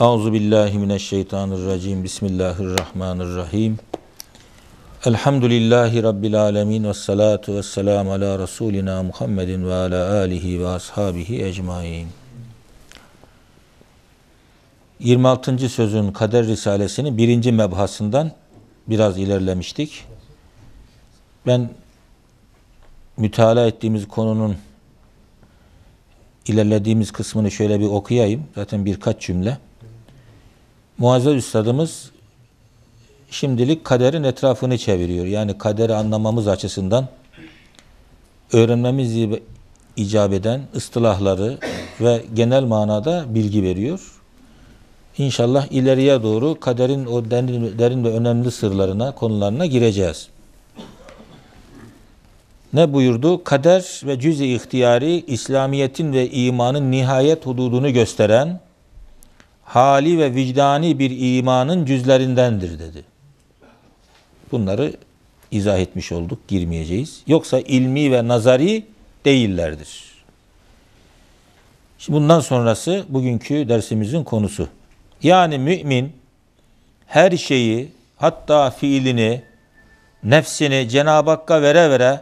Euzubillahimineşşeytanirracim. Bismillahirrahmanirrahim. Elhamdülillahi Rabbil alemin. Vessalatu vesselamu ala Resulina Muhammedin ve ala alihi ve ashabihi ecmain. 26. sözün Kader Risalesini 1. mebhasından biraz ilerlemiştik. Ben mütalaa ettiğimiz konunun ilerlediğimiz kısmını şöyle bir okuyayım. Zaten birkaç cümle. Muazzez Üstadımız şimdilik kaderin etrafını çeviriyor. Yani kaderi anlamamız açısından öğrenmemiz icap eden ıstılahları ve genel manada bilgi veriyor. İnşallah ileriye doğru kaderin o derin ve önemli sırlarına, konularına gireceğiz. Ne buyurdu? Kader ve cüz-i ihtiyari, İslamiyet'in ve imanın nihayet hududunu gösteren hali ve vicdani bir imanın cüzlerindendir dedi. Bunları izah etmiş olduk, girmeyeceğiz. Yoksa ilmi ve nazari değillerdir. Şimdi bundan sonrası bugünkü dersimizin konusu. Yani mümin her şeyi, hatta fiilini, nefsini Cenab-ı Hakk'a vere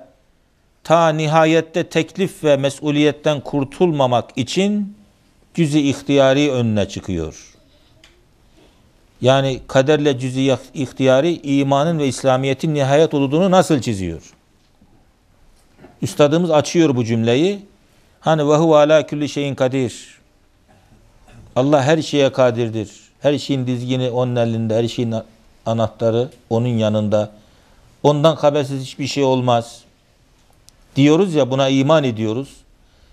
ta nihayette teklif ve mesuliyetten kurtulmamak için cüz-i ihtiyari önüne çıkıyor. Yani kaderle cüz-i ihtiyari imanın ve İslamiyet'in nihayet olduğunu nasıl çiziyor? Üstadımız açıyor bu cümleyi. Hani ve huve ala külli şeyin kadir. Allah her şeye kadirdir. Her şeyin dizgini onun elinde, her şeyin anahtarı onun yanında. Ondan habersiz hiçbir şey olmaz. Diyoruz ya, buna iman ediyoruz.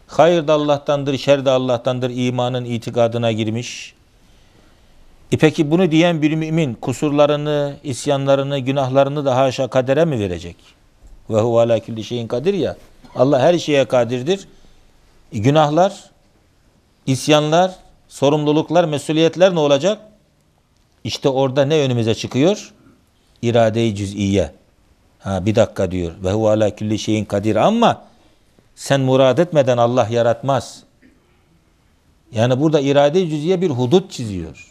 Hayır da Allah'tandır, şer de Allah'tandır imanın itikadına girmiş. Peki bunu diyen bir mümin kusurlarını, isyanlarını, günahlarını da haşa kadere mi verecek? Ve huve alâ külli şeyin kadir ya. Allah her şeye kadirdir. Günahlar, isyanlar, sorumluluklar, mesuliyetler ne olacak? İşte orada ne önümüze çıkıyor? İrade-i cüz'iye. Ha, bir dakika diyor. Ve huve alâ külli şeyin kadir, ama sen murad etmeden Allah yaratmaz. Yani burada irade-i cüz'iye bir hudut çiziyor.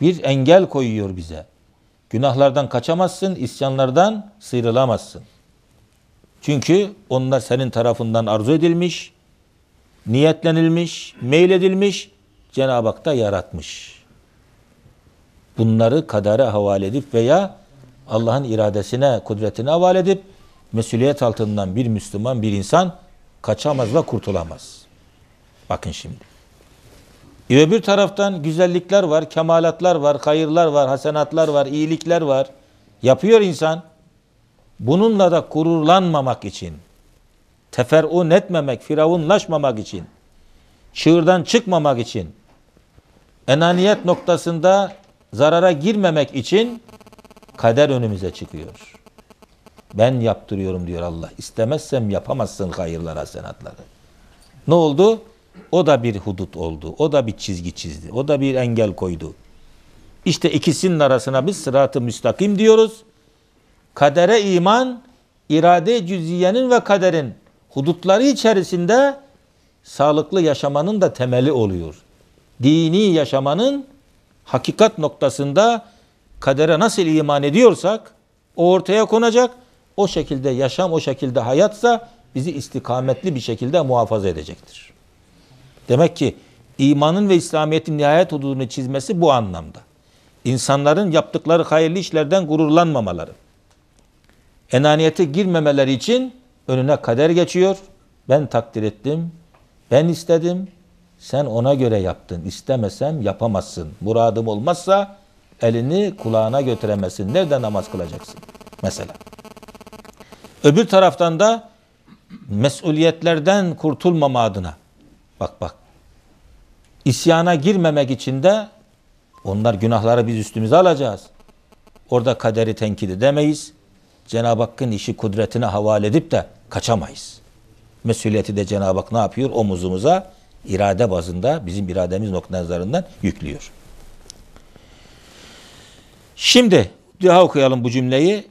Bir engel koyuyor bize. Günahlardan kaçamazsın, isyanlardan sıyrılamazsın. Çünkü onlar senin tarafından arzu edilmiş, niyetlenilmiş, meyledilmiş, Cenab-ı Hak da yaratmış. Bunları kadere havale edip veya Allah'ın iradesine, kudretine havale edip mesuliyet altından bir Müslüman, bir insan kaçamaz ve kurtulamaz. Bakın şimdi. Öbür taraftan güzellikler var, kemalatlar var, hayırlar var, hasenatlar var, iyilikler var. Yapıyor insan. Bununla da gururlanmamak için, teferrun etmemek, firavunlaşmamak için, çığırdan çıkmamak için, enaniyet noktasında zarara girmemek için kader önümüze çıkıyor. Ben yaptırıyorum diyor Allah. İstemezsem yapamazsın hayırlar, hasenatları. Ne oldu? O da bir hudut oldu. O da bir çizgi çizdi. O da bir engel koydu. İşte ikisinin arasına biz sırat-ı müstakim diyoruz. Kadere iman, irade-i cüziyenin ve kaderin hudutları içerisinde sağlıklı yaşamanın da temeli oluyor. Dini yaşamanın hakikat noktasında kadere nasıl iman ediyorsak o ortaya konacak. O şekilde yaşam, o şekilde hayatsa bizi istikametli bir şekilde muhafaza edecektir. Demek ki imanın ve İslamiyet'in nihayet hududunu çizmesi bu anlamda. İnsanların yaptıkları hayırlı işlerden gururlanmamaları, enaniyete girmemeleri için önüne kader geçiyor. Ben takdir ettim, ben istedim, sen ona göre yaptın. İstemesem yapamazsın. Muradım olmazsa elini kulağına götüremezsin. Nerede namaz kılacaksın? Mesela. Öbür taraftan da mesuliyetlerden kurtulmama adına. Bak. İsyana girmemek için de onlar günahları biz üstümüze alacağız. Orada kaderi tenkit edemeyiz. Cenab-ı Hakk'ın işi kudretine havale edip de kaçamayız. Mesuliyeti de Cenab-ı Hak ne yapıyor? Omuzumuza irade bazında bizim irademiz noktasından yüklüyor. Şimdi daha okuyalım bu cümleyi.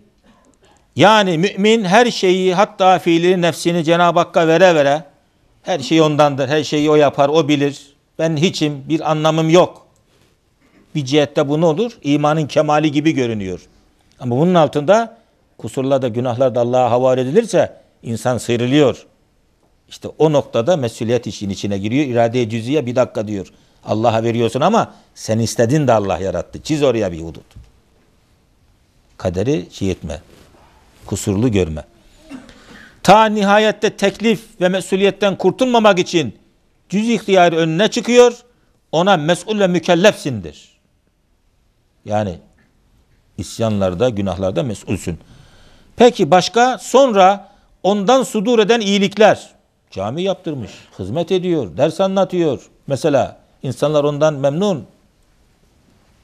Yani mümin her şeyi, hatta fiili, nefsini Cenab-ı Hakk'a vere her şeyi ondandır, her şeyi o yapar, o bilir. ben hiçim, bir anlamım yok. Bir cihette bu ne olur? İmanın kemali gibi görünüyor. Ama bunun altında kusurlar da günahlar da Allah'a havale edilirse insan sıyrılıyor. İşte o noktada mesuliyet işin içine giriyor. İrade-i cüziye bir dakika diyor. Allah'a veriyorsun ama sen istedin de Allah yarattı. Çiz oraya bir hudut. Kaderi şey etme. Kusurlu görme. Ta nihayette teklif ve mesuliyetten kurtulmamak için cüz-i ihtiyarı önüne çıkıyor. Ona mesul ve mükellefsindir. Yani isyanlarda, günahlarda mesulsün. Peki başka? Sonra ondan sudur eden iyilikler. Cami yaptırmış, hizmet ediyor, ders anlatıyor. Mesela insanlar ondan memnun.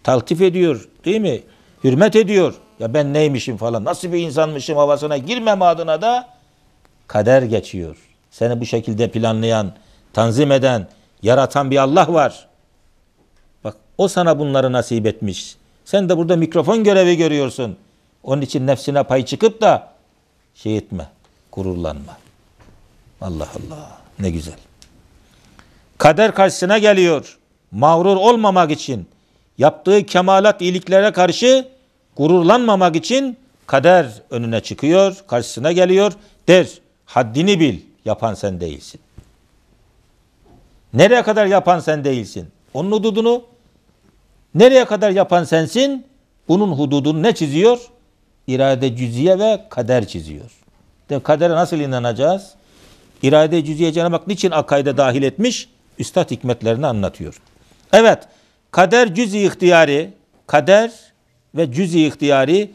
Taltif ediyor, değil mi? Hürmet ediyor. Ya ben neymişim falan, nasıl bir insanmışım havasına girmem adına da kader geçiyor. Seni bu şekilde planlayan, tanzim eden, yaratan bir Allah var. Bak o sana bunları nasip etmiş. Sen de burada mikrofon görevi görüyorsun. Onun için nefsine pay çıkıp da şey etme, gururlanma. Allah Allah, ne güzel. Kader karşısına geliyor. Mağrur olmamak için, yaptığı kemalat iyiliklere karşı gururlanmamak için kader önüne çıkıyor, karşısına geliyor. Der, haddini bil, yapan sen değilsin. Nereye kadar yapan sen değilsin? Onun hududunu nereye kadar yapan sensin? Bunun hududunu ne çiziyor? İrade cüziye ve kader çiziyor. De kadere nasıl inanacağız? İrade cüziye Cenab-ı Hak niçin akaide dahil etmiş? Üstad hikmetlerini anlatıyor. Evet, kader cüz-i ihtiyari, kader ve cüz-i ihtiyari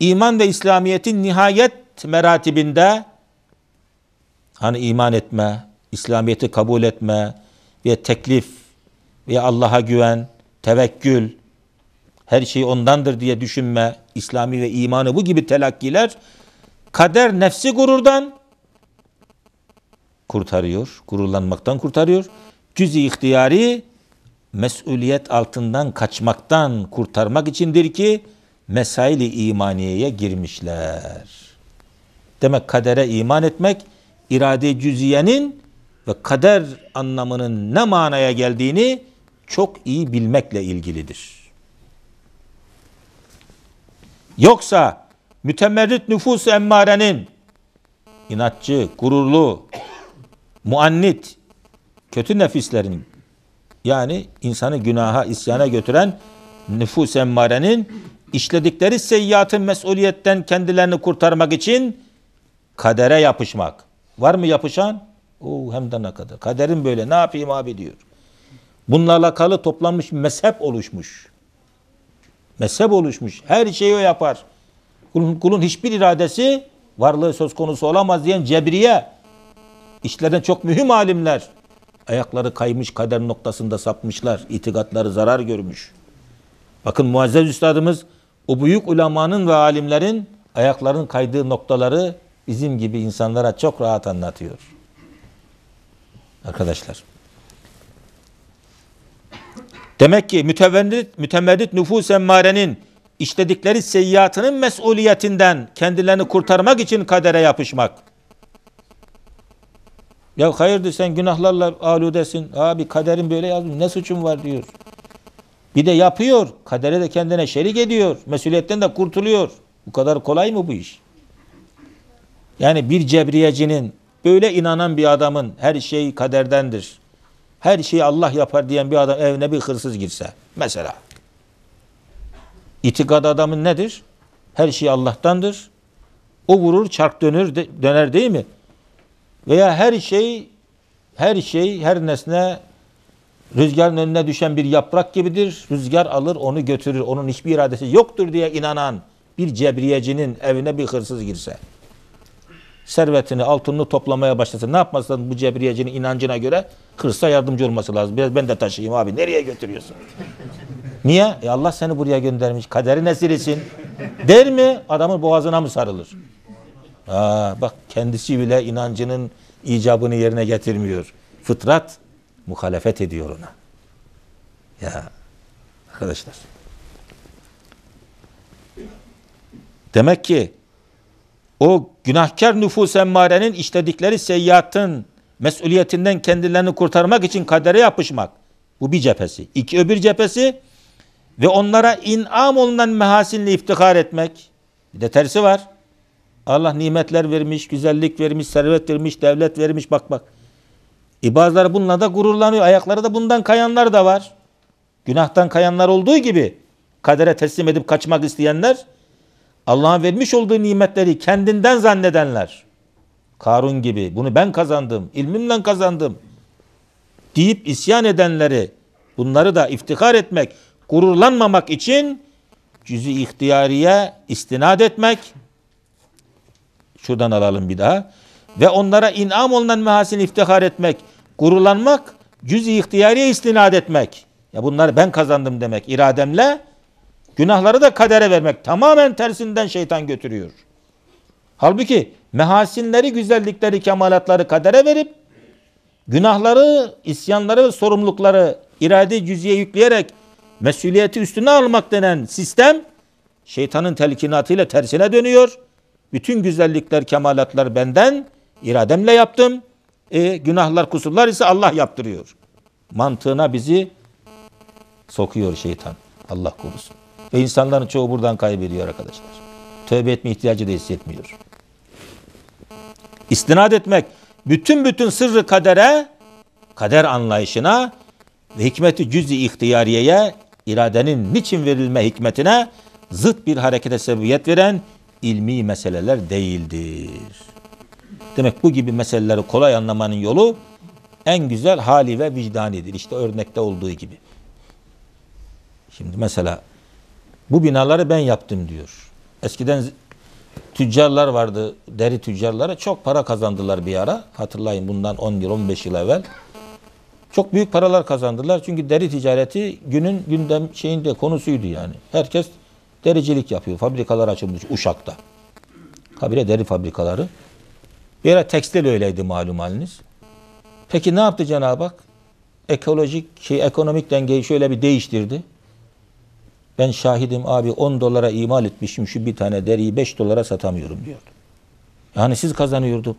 iman ve İslamiyet'in nihayet meratibinde, hani iman etme, İslamiyet'i kabul etme ve teklif ve Allah'a güven, tevekkül, her şey ondandır diye düşünme, İslami ve imanı bu gibi telakkiler kader nefsi gururdan kurtarıyor, gururlanmaktan kurtarıyor. Cüz-i ihtiyari mesuliyet altından kaçmaktan kurtarmak içindir ki mesail-i imaniyeye girmişler. Demek kadere iman etmek irade-i cüziyenin ve kader anlamının ne manaya geldiğini çok iyi bilmekle ilgilidir. Yoksa mütemerrit nüfus-u emmarenin inatçı, gururlu, muannit, kötü nefislerin, yani insanı günaha, isyana götüren nüfus-u emmarenin işledikleri seyyiatın mesuliyetten kendilerini kurtarmak için kadere yapışmak. Var mı yapışan? Oo, hem de ne kadar. Kaderim böyle, ne yapayım abi diyor. Bunlarla alakalı toplanmış mezhep oluşmuş. Mezhep oluşmuş. Her şeyi o yapar. Kulun hiçbir iradesi, varlığı söz konusu olamaz diyen cebriye. İşlerden çok mühim alimler. Ayakları kaymış, kader noktasında sapmışlar. İtikatları zarar görmüş. Bakın Muazzez Üstadımız o büyük ulemanın ve alimlerin ayaklarının kaydığı noktaları bizim gibi insanlara çok rahat anlatıyor. Arkadaşlar. Demek ki mütemerrit nüfus emmarenin işledikleri seyyiatının mesuliyetinden kendilerini kurtarmak için kadere yapışmak. Ya hayırdır sen günahlarla aludesin. Abi kaderim böyle yazmış. Ne suçum var diyor. Bir de yapıyor. Kadere de kendine şerik ediyor. Mesuliyetten de kurtuluyor. Bu kadar kolay mı bu iş? Yani bir cebriyecinin, böyle inanan bir adamın her şey kaderdendir, her şeyi Allah yapar diyen bir adam evine bir hırsız girse mesela. İtikad adamın nedir? Her şey Allah'tandır. O vurur, çark döner değil mi? Veya her şey, her nesne rüzgarın önüne düşen bir yaprak gibidir. Rüzgar alır onu götürür. Onun hiçbir iradesi yoktur diye inanan bir cebriyecinin evine bir hırsız girse, servetini, altınını toplamaya başlasın. Ne yapması lazım bu cebriyecinin inancına göre? Hırsa yardımcı olması lazım. Biraz ben de taşıyayım abi. Nereye götürüyorsun? Niye? Allah seni buraya göndermiş. Kaderin esirisin. Der mi? Adamın boğazına mı sarılır? Bak kendisi bile inancının icabını yerine getirmiyor. Fıtrat muhalefet ediyor ona. Ya arkadaşlar. Demek ki o günahkar nüfus emmarenin işledikleri seyyiatın mesuliyetinden kendilerini kurtarmak için kadere yapışmak. Bu bir cephesi. İki öbür cephesi ve onlara inam olunan mehasinle iftihar etmek. Bir de tersi var. Allah nimetler vermiş, güzellik vermiş, servet vermiş, devlet vermiş. Bak bak. Bazıları bununla da gururlanıyor. Ayakları da bundan kayanlar da var. Günahtan kayanlar olduğu gibi kadere teslim edip kaçmak isteyenler, Allah'ın vermiş olduğu nimetleri kendinden zannedenler. Karun gibi bunu ben kazandım, ilmimden kazandım deyip isyan edenleri, bunları da iftihar etmek, gururlanmamak için cüz-i ihtiyariye istinad etmek. Şuradan alalım bir daha. Ve onlara inam olunan mehasin iftihar etmek, gururlanmak, cüz-i ihtiyariye istinad etmek. Ya bunları ben kazandım demek irademle, günahları da kadere vermek. Tamamen tersinden şeytan götürüyor. Halbuki mehasinleri, güzellikleri, kemalatları kadere verip günahları, isyanları, sorumlulukları irade cüziye yükleyerek mesuliyeti üstüne almak denen sistem şeytanın telkinatıyla tersine dönüyor. Bütün güzellikler, kemalatlar benden, irademle yaptım. Günahlar, kusurlar ise Allah yaptırıyor. Mantığına bizi sokuyor şeytan. Allah korusun. Ve insanların çoğu buradan kaybediyor arkadaşlar. Tövbe etme ihtiyacı da hissetmiyor. İstinad etmek, bütün sırrı kadere, kader anlayışına ve hikmeti cüz-i ihtiyariyeye, iradenin niçin verilme hikmetine zıt bir harekete sebebiyet veren ilmi meseleler değildir. Demek bu gibi meseleleri kolay anlamanın yolu en güzel hali ve vicdanidir. İşte örnekte olduğu gibi. Şimdi mesela bu binaları ben yaptım diyor. Eskiden tüccarlar vardı, deri tüccarlara çok para kazandılar bir ara. Hatırlayın bundan 10 yıl, 15 yıl evvel. Çok büyük paralar kazandılar. Çünkü deri ticareti gündem şeyinde konusuydu yani. Herkes dericilik yapıyor. Fabrikalar açılmış Uşak'ta. Habire deri fabrikaları. Bir ara tekstil öyleydi malum haliniz. Peki ne yaptı Cenab-ı Hak? Ekonomik dengeyi şöyle bir değiştirdi. Ben şahidim abi, 10 dolara imal etmişim şu bir tane deriyi 5 dolara satamıyorum diyordu. Yani siz kazanıyorduk,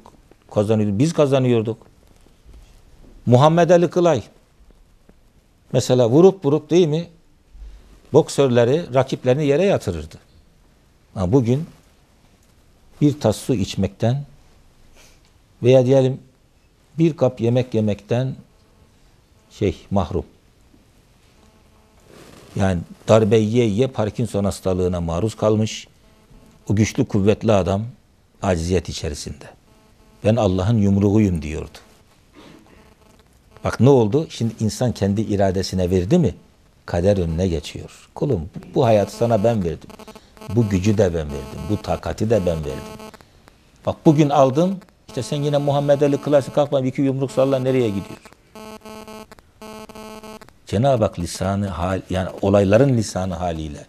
biz kazanıyorduk. Muhammed Ali Kılay mesela vurup değil mi boksörleri, rakiplerini yere yatırırdı. Ama bugün bir tas su içmekten veya diyelim bir kap yemek yemekten mahrum. Yani darbe yiye Parkinson hastalığına maruz kalmış. O güçlü kuvvetli adam aciziyet içerisinde. Ben Allah'ın yumruğuyum diyordu. Bak ne oldu? Şimdi insan kendi iradesine verdi mi? Kader önüne geçiyor. Kulum bu hayatı sana ben verdim. Bu gücü de ben verdim. Bu takati de ben verdim. Bak bugün aldım. İşte sen yine Muhammed Ali Kılaç'ı kalkma, bir iki yumruk salla, nereye gidiyor? Cenab-ı Hak olayların lisanı haliyle,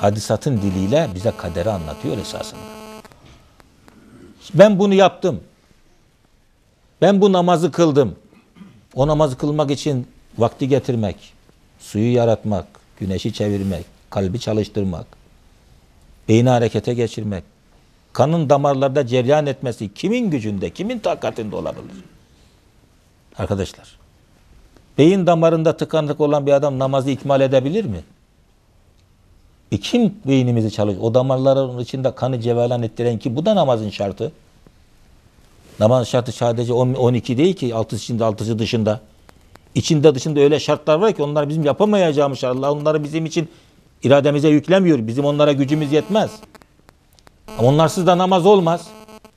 hadisatın diliyle bize kaderi anlatıyor esasında. Ben bunu yaptım. Ben bu namazı kıldım. O namazı kılmak için vakti getirmek, suyu yaratmak, güneşi çevirmek, kalbi çalıştırmak, beyni harekete geçirmek, kanın damarlarda cereyan etmesi kimin gücünde, kimin takatinde olabilir? Arkadaşlar, beyin damarında tıkanıklık olan bir adam namazı ikmal edebilir mi? Kim beynimizi çalışıyor? O damarların içinde kanı cevelan ettiren ki bu da namazın şartı. Namazın şartı sadece 12 değil ki, 6'sı içinde 6'sı dışında. İçinde dışında öyle şartlar var ki onlar bizim yapamayacağımız şartlar. Allah onları bizim için irademize yüklemiyor. Bizim onlara gücümüz yetmez. Ama onlarsız da namaz olmaz.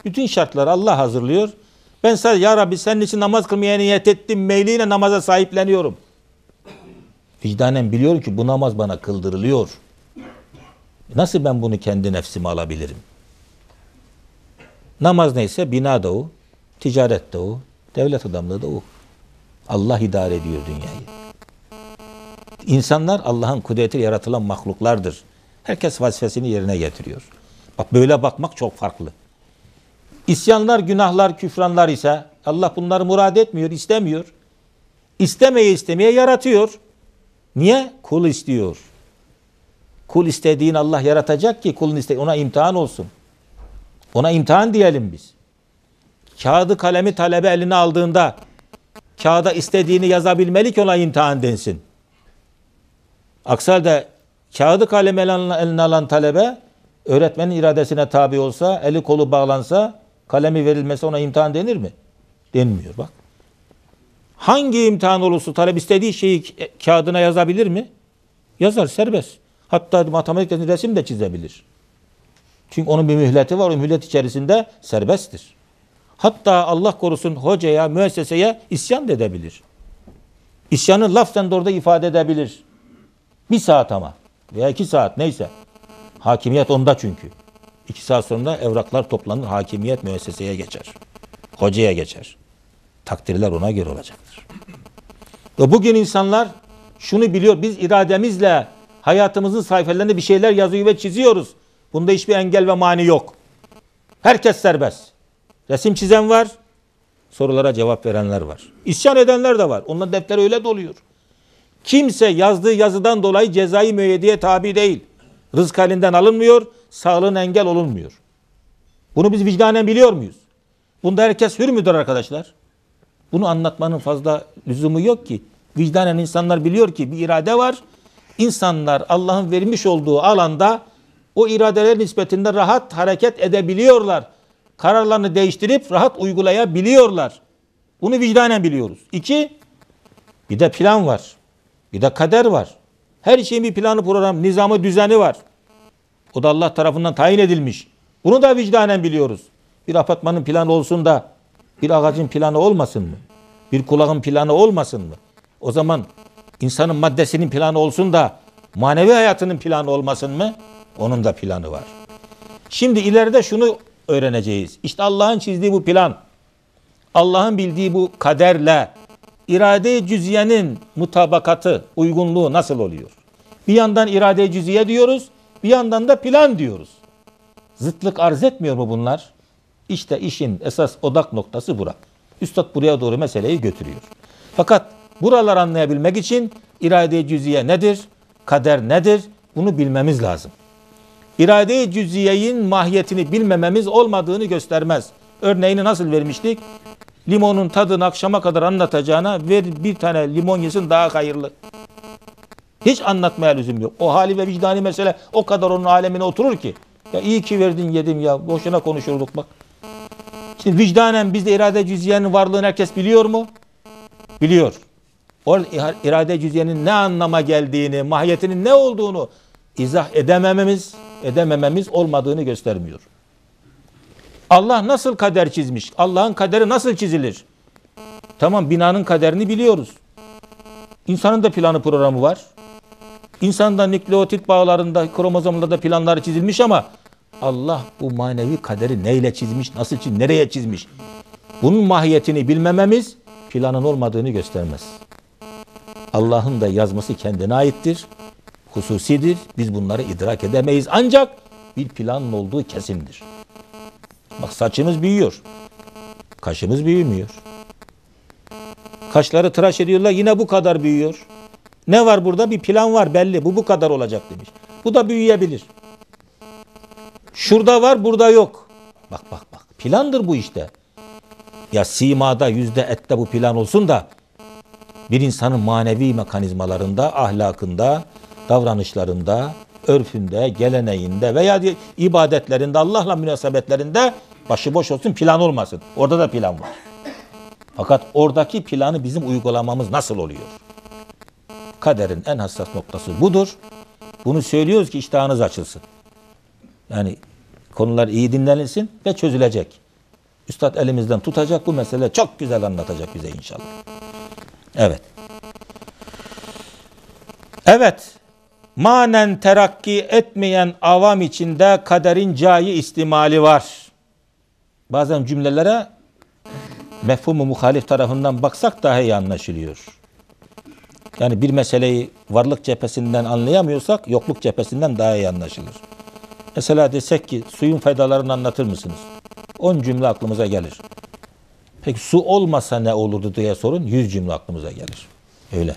Bütün şartları Allah hazırlıyor. Ben sadece ya Rabbi senin için namaz kılmaya niyet ettim meyliyle namaza sahipleniyorum. Vicdanen biliyorum ki bu namaz bana kıldırılıyor. Nasıl ben bunu kendi nefsime alabilirim? Namaz neyse bina da o, ticaret de o, devlet adamlığı da o. Allah idare ediyor dünyayı. İnsanlar Allah'ın kudretiyle yaratılan mahluklardır. Herkes vazifesini yerine getiriyor. Bak böyle bakmak çok farklı. İsyanlar, günahlar, küfranlar ise Allah bunları murad etmiyor, istemiyor. İstemeye yaratıyor. Niye? Kul istiyor. Kul istediğin Allah yaratacak ki kulun istediği ona imtihan olsun. Ona imtihan diyelim biz. Kağıdı kalemi talebe eline aldığında kağıda istediğini yazabilmeli ki ona imtihan densin. Aksi halde kağıdı kalemi eline alan talebe öğretmenin iradesine tabi olsa, eli kolu bağlansa, kalemi verilmesi ona imtihan denir mi? Denmiyor bak. Hangi imtihan olursa talep istediği şeyi kağıdına yazabilir mi? Yazar, serbest. Hatta matematikten resim de çizebilir. Çünkü onun bir mühleti var. O mühlet içerisinde serbesttir. Hatta Allah korusun hocaya, müesseseye isyan da edebilir. İsyanı lafzen de orada ifade edebilir. Bir saat ama veya 2 saat neyse. Hakimiyet onda çünkü. 2 saat sonra evraklar toplanır. Hakimiyet müesseseye geçer. Hocaya geçer. Takdirler ona göre olacaktır. Ve bugün insanlar şunu biliyor. Biz irademizle hayatımızın sayfalarında bir şeyler yazıyor ve çiziyoruz. Bunda hiçbir engel ve mani yok. Herkes serbest. Resim çizen var. Sorulara cevap verenler var. İsyan edenler de var. Onların defteri öyle doluyor. Kimse yazdığı yazıdan dolayı cezai müeyyideye tabi değil. Rızk elinden alınmıyor. Sağlığın engel olunmuyor. Bunu biz vicdanen biliyor muyuz? Bunda herkes hür müdür arkadaşlar? Bunu anlatmanın fazla lüzumu yok ki. Vicdanen insanlar biliyor ki bir irade var. İnsanlar Allah'ın vermiş olduğu alanda o iradeler nispetinde rahat hareket edebiliyorlar. Kararlarını değiştirip rahat uygulayabiliyorlar. Bunu vicdanen biliyoruz. 2, bir de plan var. Bir de kader var. Her şeyin bir planı, programı, nizamı, düzeni var. O da Allah tarafından tayin edilmiş. Bunu da vicdanen biliyoruz. Bir apartmanın planı olsun da bir ağacın planı olmasın mı? Bir kulağın planı olmasın mı? O zaman insanın maddesinin planı olsun da manevi hayatının planı olmasın mı? Onun da planı var. Şimdi ileride şunu öğreneceğiz. İşte Allah'ın çizdiği bu plan, Allah'ın bildiği bu kaderle irade-i cüziyenin mutabakatı, uygunluğu nasıl oluyor? Bir yandan irade-i cüziye diyoruz, bir yandan da plan diyoruz. Zıtlık arz etmiyor mu bunlar? İşte işin esas odak noktası bura. Üstad buraya doğru meseleyi götürüyor. Fakat buraları anlayabilmek için irade-i cüziye nedir? Kader nedir? Bunu bilmemiz lazım. İrade-i cüziyenin mahiyetini bilmememiz olmadığını göstermez. Örneğini nasıl vermiştik? Limonun tadını akşama kadar anlatacağına ver bir tane limon yesin, daha hayırlı. Hiç anlatmaya lüzum yok. O hali ve vicdani mesele o kadar onun alemine oturur ki. Ya iyi ki verdin, yedim ya. Boşuna konuşurduk bak. Şimdi vicdanen bizde irade-i cüziyenin varlığını herkes biliyor mu? Biliyor. Orada irade-i cüziyenin ne anlama geldiğini, mahiyetinin ne olduğunu izah edemememiz olmadığını göstermiyor. Allah nasıl kader çizmiş? Allah'ın kaderi nasıl çizilir? Tamam, binanın kaderini biliyoruz. İnsanın da planı, programı var. İnsanın da nükleotit bağlarında, kromozomlarda planları çizilmiş ama Allah bu manevi kaderi neyle çizmiş, nasıl çizmiş, nereye çizmiş? Bunun mahiyetini bilmememiz planın olmadığını göstermez. Allah'ın da yazması kendine aittir. Hususidir. Biz bunları idrak edemeyiz. Ancak bir planın olduğu kesindir. Bak, saçımız büyüyor. Kaşımız büyümüyor. Kaşları tıraş ediyorlar. Yine bu kadar büyüyor. Ne var burada? Bir plan var, belli. Bu kadar olacak demiş. Bu da büyüyebilir. Şurada var, burada yok. Bak bak bak. Plandır bu işte. Ya simada, yüzde ette bu plan olsun da bir insanın manevi mekanizmalarında, ahlakında, davranışlarında, örfünde, geleneğinde veya ibadetlerinde, Allah'la münasebetlerinde başıboş olsun, plan olmasın. Orada da plan var. Fakat oradaki planı bizim uygulamamız nasıl oluyor? Kaderin en hassas noktası budur. Bunu söylüyoruz ki iştahınız açılsın. Yani konular iyi dinlenilsin ve çözülecek. Üstad elimizden tutacak, bu mesele çok güzel anlatacak bize inşallah. Evet. Evet. Manen terakki etmeyen avam içinde kaderin cayi istimali var. Bazen cümlelere mefhumu muhalif tarafından baksak daha iyi anlaşılıyor. Yani bir meseleyi varlık cephesinden anlayamıyorsak yokluk cephesinden daha iyi anlaşılır. Mesela desek ki suyun faydalarını anlatır mısınız? 10 cümle aklımıza gelir. Peki su olmasa ne olurdu diye sorun, 100 cümle aklımıza gelir. Öyle.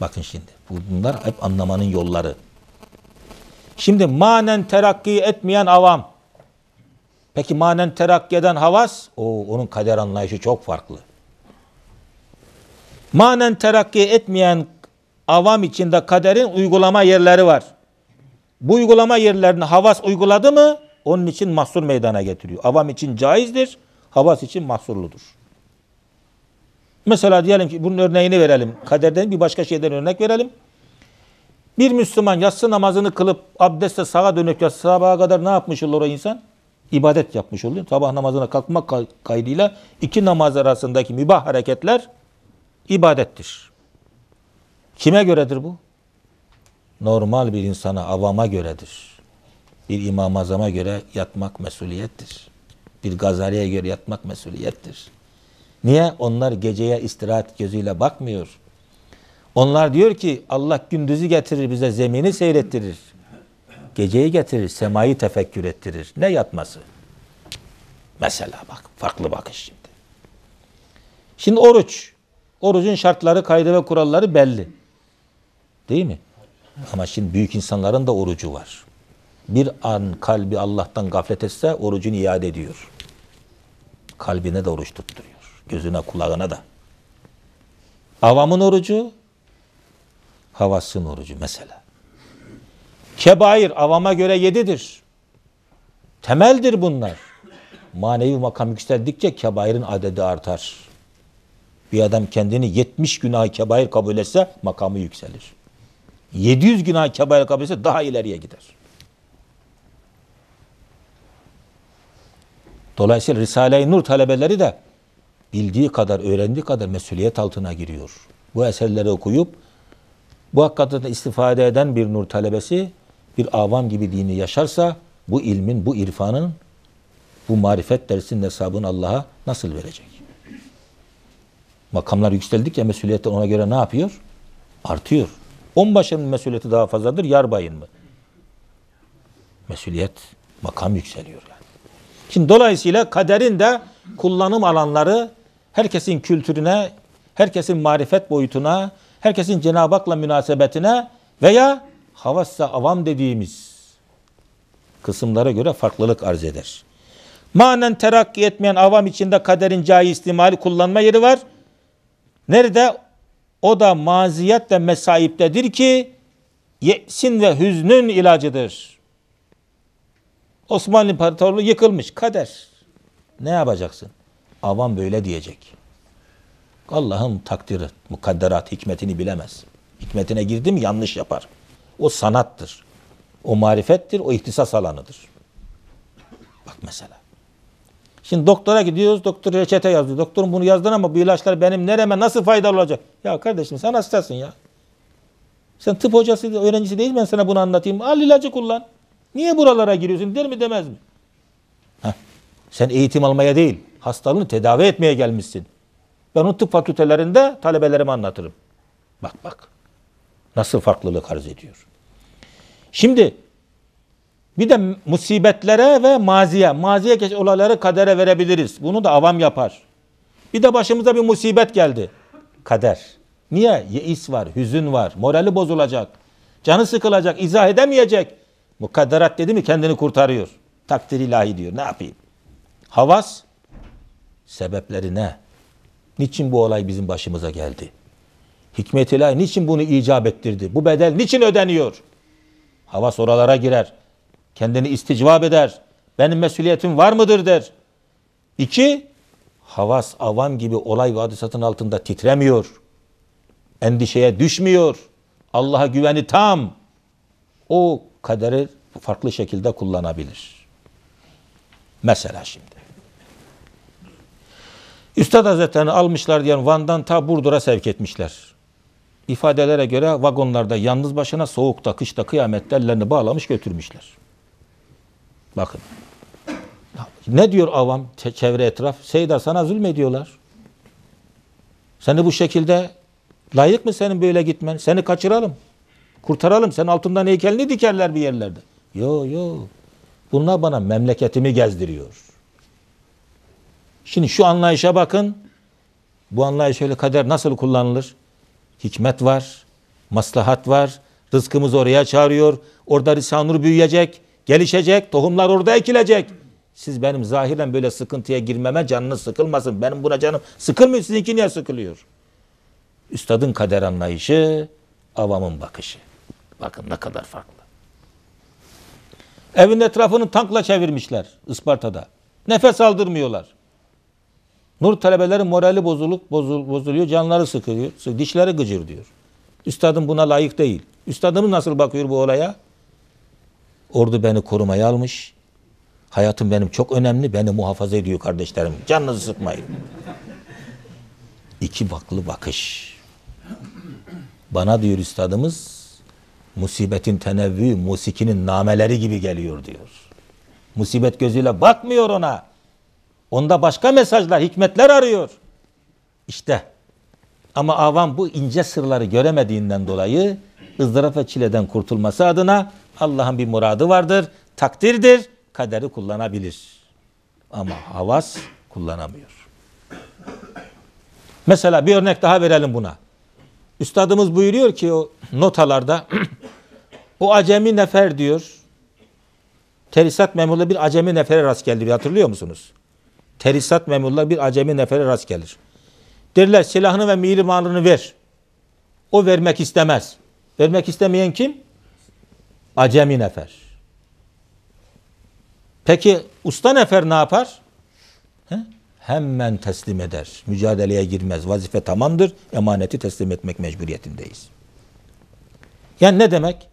Bakın şimdi bunlar hep anlamanın yolları. Şimdi manen terakki etmeyen avam. Peki manen terakki eden havas? Onun kader anlayışı çok farklı. Manen terakki etmeyen avam içinde kaderin uygulama yerleri var. Bu uygulama yerlerini havas uyguladı mı onun için mahsur meydana getiriyor. Avam için caizdir, havas için mahsurludur. Mesela diyelim ki bunun örneğini verelim. Kaderden bir başka şeyden örnek verelim. Bir Müslüman yatsı namazını kılıp abdestle sağa dönüp yatsı sabaha kadar ne yapmış olur o insan? İbadet yapmış oluyor. Sabah namazına kalkmak kaydıyla iki namaz arasındaki mübah hareketler ibadettir. Kime göredir bu? Normal bir insana, avama göredir. Bir İmam-ı Azam'a göre yatmak mesuliyettir. Bir Gazali'ye göre yatmak mesuliyettir. Niye? Onlar geceye istirahat gözüyle bakmıyor. Onlar diyor ki Allah gündüzü getirir bize, zemini seyrettirir. Geceyi getirir, semayı tefekkür ettirir. Ne yatması? Mesela bak, farklı bakış şimdi. Şimdi oruç. Orucun şartları, kaydı ve kuralları belli. Değil mi? Ama şimdi büyük insanların da orucu var. Bir an kalbi Allah'tan gaflet etse orucunu iade ediyor. Kalbine de oruç tutturuyor. Gözüne, kulağına da. Avamın orucu, havasın orucu mesela. Kebair avama göre 7'dir. Temeldir bunlar. Manevi makam yükseldikçe kebairin adedi artar. Bir adam kendini 70 günah kebair kabul etse makamı yükselir. 700 günah kebair kabul etse daha ileriye gider. Dolayısıyla Risale-i Nur talebeleri de bildiği kadar, öğrendiği kadar mesuliyet altına giriyor. Bu eserleri okuyup bu hakikaten istifade eden bir nur talebesi bir avam gibi dini yaşarsa bu ilmin, bu irfanın, bu marifet dersinin hesabını Allah'a nasıl verecek? Makamlar yükseldikçe mesuliyetler ona göre ne yapıyor? Artıyor. Onbaşının mesuliyeti daha fazladır, yarbayın mı? Mesuliyet, makam yükseliyor yani. Şimdi dolayısıyla kaderin de kullanım alanları herkesin kültürüne, herkesin marifet boyutuna, herkesin Cenab-ı Hak'la münasebetine veya havassa avam dediğimiz kısımlara göre farklılık arz eder. Manen terakki etmeyen avam içinde kaderin caiz istimali kullanma yeri var. Nerede? O da maziyetle mesaiptedir ki yesin ve hüznün ilacıdır. Osmanlı İmparatorluğu yıkılmış. Kader. Ne yapacaksın? Avam böyle diyecek. Allah'ın takdiri, mukadderat, hikmetini bilemez. Hikmetine girdi mi yanlış yapar. O sanattır. O marifettir, o ihtisas alanıdır. Bak mesela. Şimdi doktora gidiyoruz, doktor reçete yazıyor. Doktorum bunu yazdın ama bu ilaçlar benim nereme nasıl faydalı olacak? Ya kardeşim sen hastasın ya. Sen tıp hocası, öğrencisi değil, ben sana bunu anlatayım. Al ilacı kullan. Niye buralara giriyorsun der mi demez mi? Heh. Sen eğitim almaya değil, hastalığını tedavi etmeye gelmişsin. Ben o tıp fakültelerinde talebelerime anlatırım. Bak bak. Nasıl farklılık arz ediyor. Şimdi bir de musibetlere ve maziye. Maziye geç olayları kadere verebiliriz. Bunu da avam yapar. Bir de başımıza bir musibet geldi. Kader. Niye? Yeis var, hüzün var. Morali bozulacak. Canı sıkılacak. İzah edemeyecek. Mukadderat dedi mi kendini kurtarıyor. Takdir ilahi diyor. Ne yapayım? Havas sebepleri ne? Niçin bu olay bizim başımıza geldi? Hikmet-i ilahi niçin bunu icap ettirdi? Bu bedel niçin ödeniyor? Havas oralara girer. Kendini isticvab eder. Benim mesuliyetim var mıdır der. İki, havas avam gibi olay ve hadisatın altında titremiyor. Endişeye düşmüyor. Allah'a güveni tam. O kaderi farklı şekilde kullanabilir. Mesela şimdi. Üstad Hazretlerini almışlar diyen Van'dan ta Burdur'a sevk etmişler. İfadelere göre vagonlarda yalnız başına soğukta, kışta, kıyamette ellerini bağlamış götürmüşler. Bakın. Ne diyor avam, çevre etraf? Seyyidar sana zulmediyorlar. Seni bu şekilde layık mı senin böyle gitmen? Seni kaçıralım. Kurtaralım. Sen altından heykelini dikerler bir yerlerde. Yo yo. Bunlar bana memleketimi gezdiriyor. Şimdi şu anlayışa bakın. Bu anlayış öyle kader nasıl kullanılır? Hikmet var, maslahat var, rızkımız oraya çağırıyor. Orada Risale-i Nur büyüyecek, gelişecek, tohumlar orada ekilecek. Siz benim zahiren böyle sıkıntıya girmeme canınız sıkılmasın. Benim buna canım sıkılmıyor, sizinki niye sıkılıyor? Üstadın kader anlayışı, avamın bakışı. Bakın ne kadar farklı. Evin etrafını tankla çevirmişler Isparta'da. Nefes aldırmıyorlar. Nur talebelerin morali bozuluyor, canları sıkılıyor, dişleri gıcır diyor. Üstadım buna layık değil. Üstadımız nasıl bakıyor bu olaya? Ordu beni korumaya almış. Hayatım benim çok önemli, beni muhafaza ediyor kardeşlerim. Canınızı sıkmayın. İki baklı bakış. Bana diyor üstadımız, musibetin tenevvü, musikinin nameleri gibi geliyor diyor. Musibet gözüyle bakmıyor ona. Onda başka mesajlar, hikmetler arıyor. İşte. Ama avam bu ince sırları göremediğinden dolayı ızdıraf ve çileden kurtulması adına Allah'ın bir muradı vardır, takdirdir, kaderi kullanabilir. Ama havas kullanamıyor. Mesela bir örnek daha verelim buna. Üstadımız buyuruyor ki o notalarda o acemi nefer diyor. Terisat memurları bir acemi nefere rast geldi. Hatırlıyor musunuz? Terisat memurları bir acemi nefere rast gelir. Derler silahını ve mimarını ver. O vermek istemez. Vermek istemeyen kim? Acemi nefer. Peki usta nefer ne yapar? Hemen teslim eder. Mücadeleye girmez. Vazife tamamdır. Emaneti teslim etmek mecburiyetindeyiz. Yani ne demek?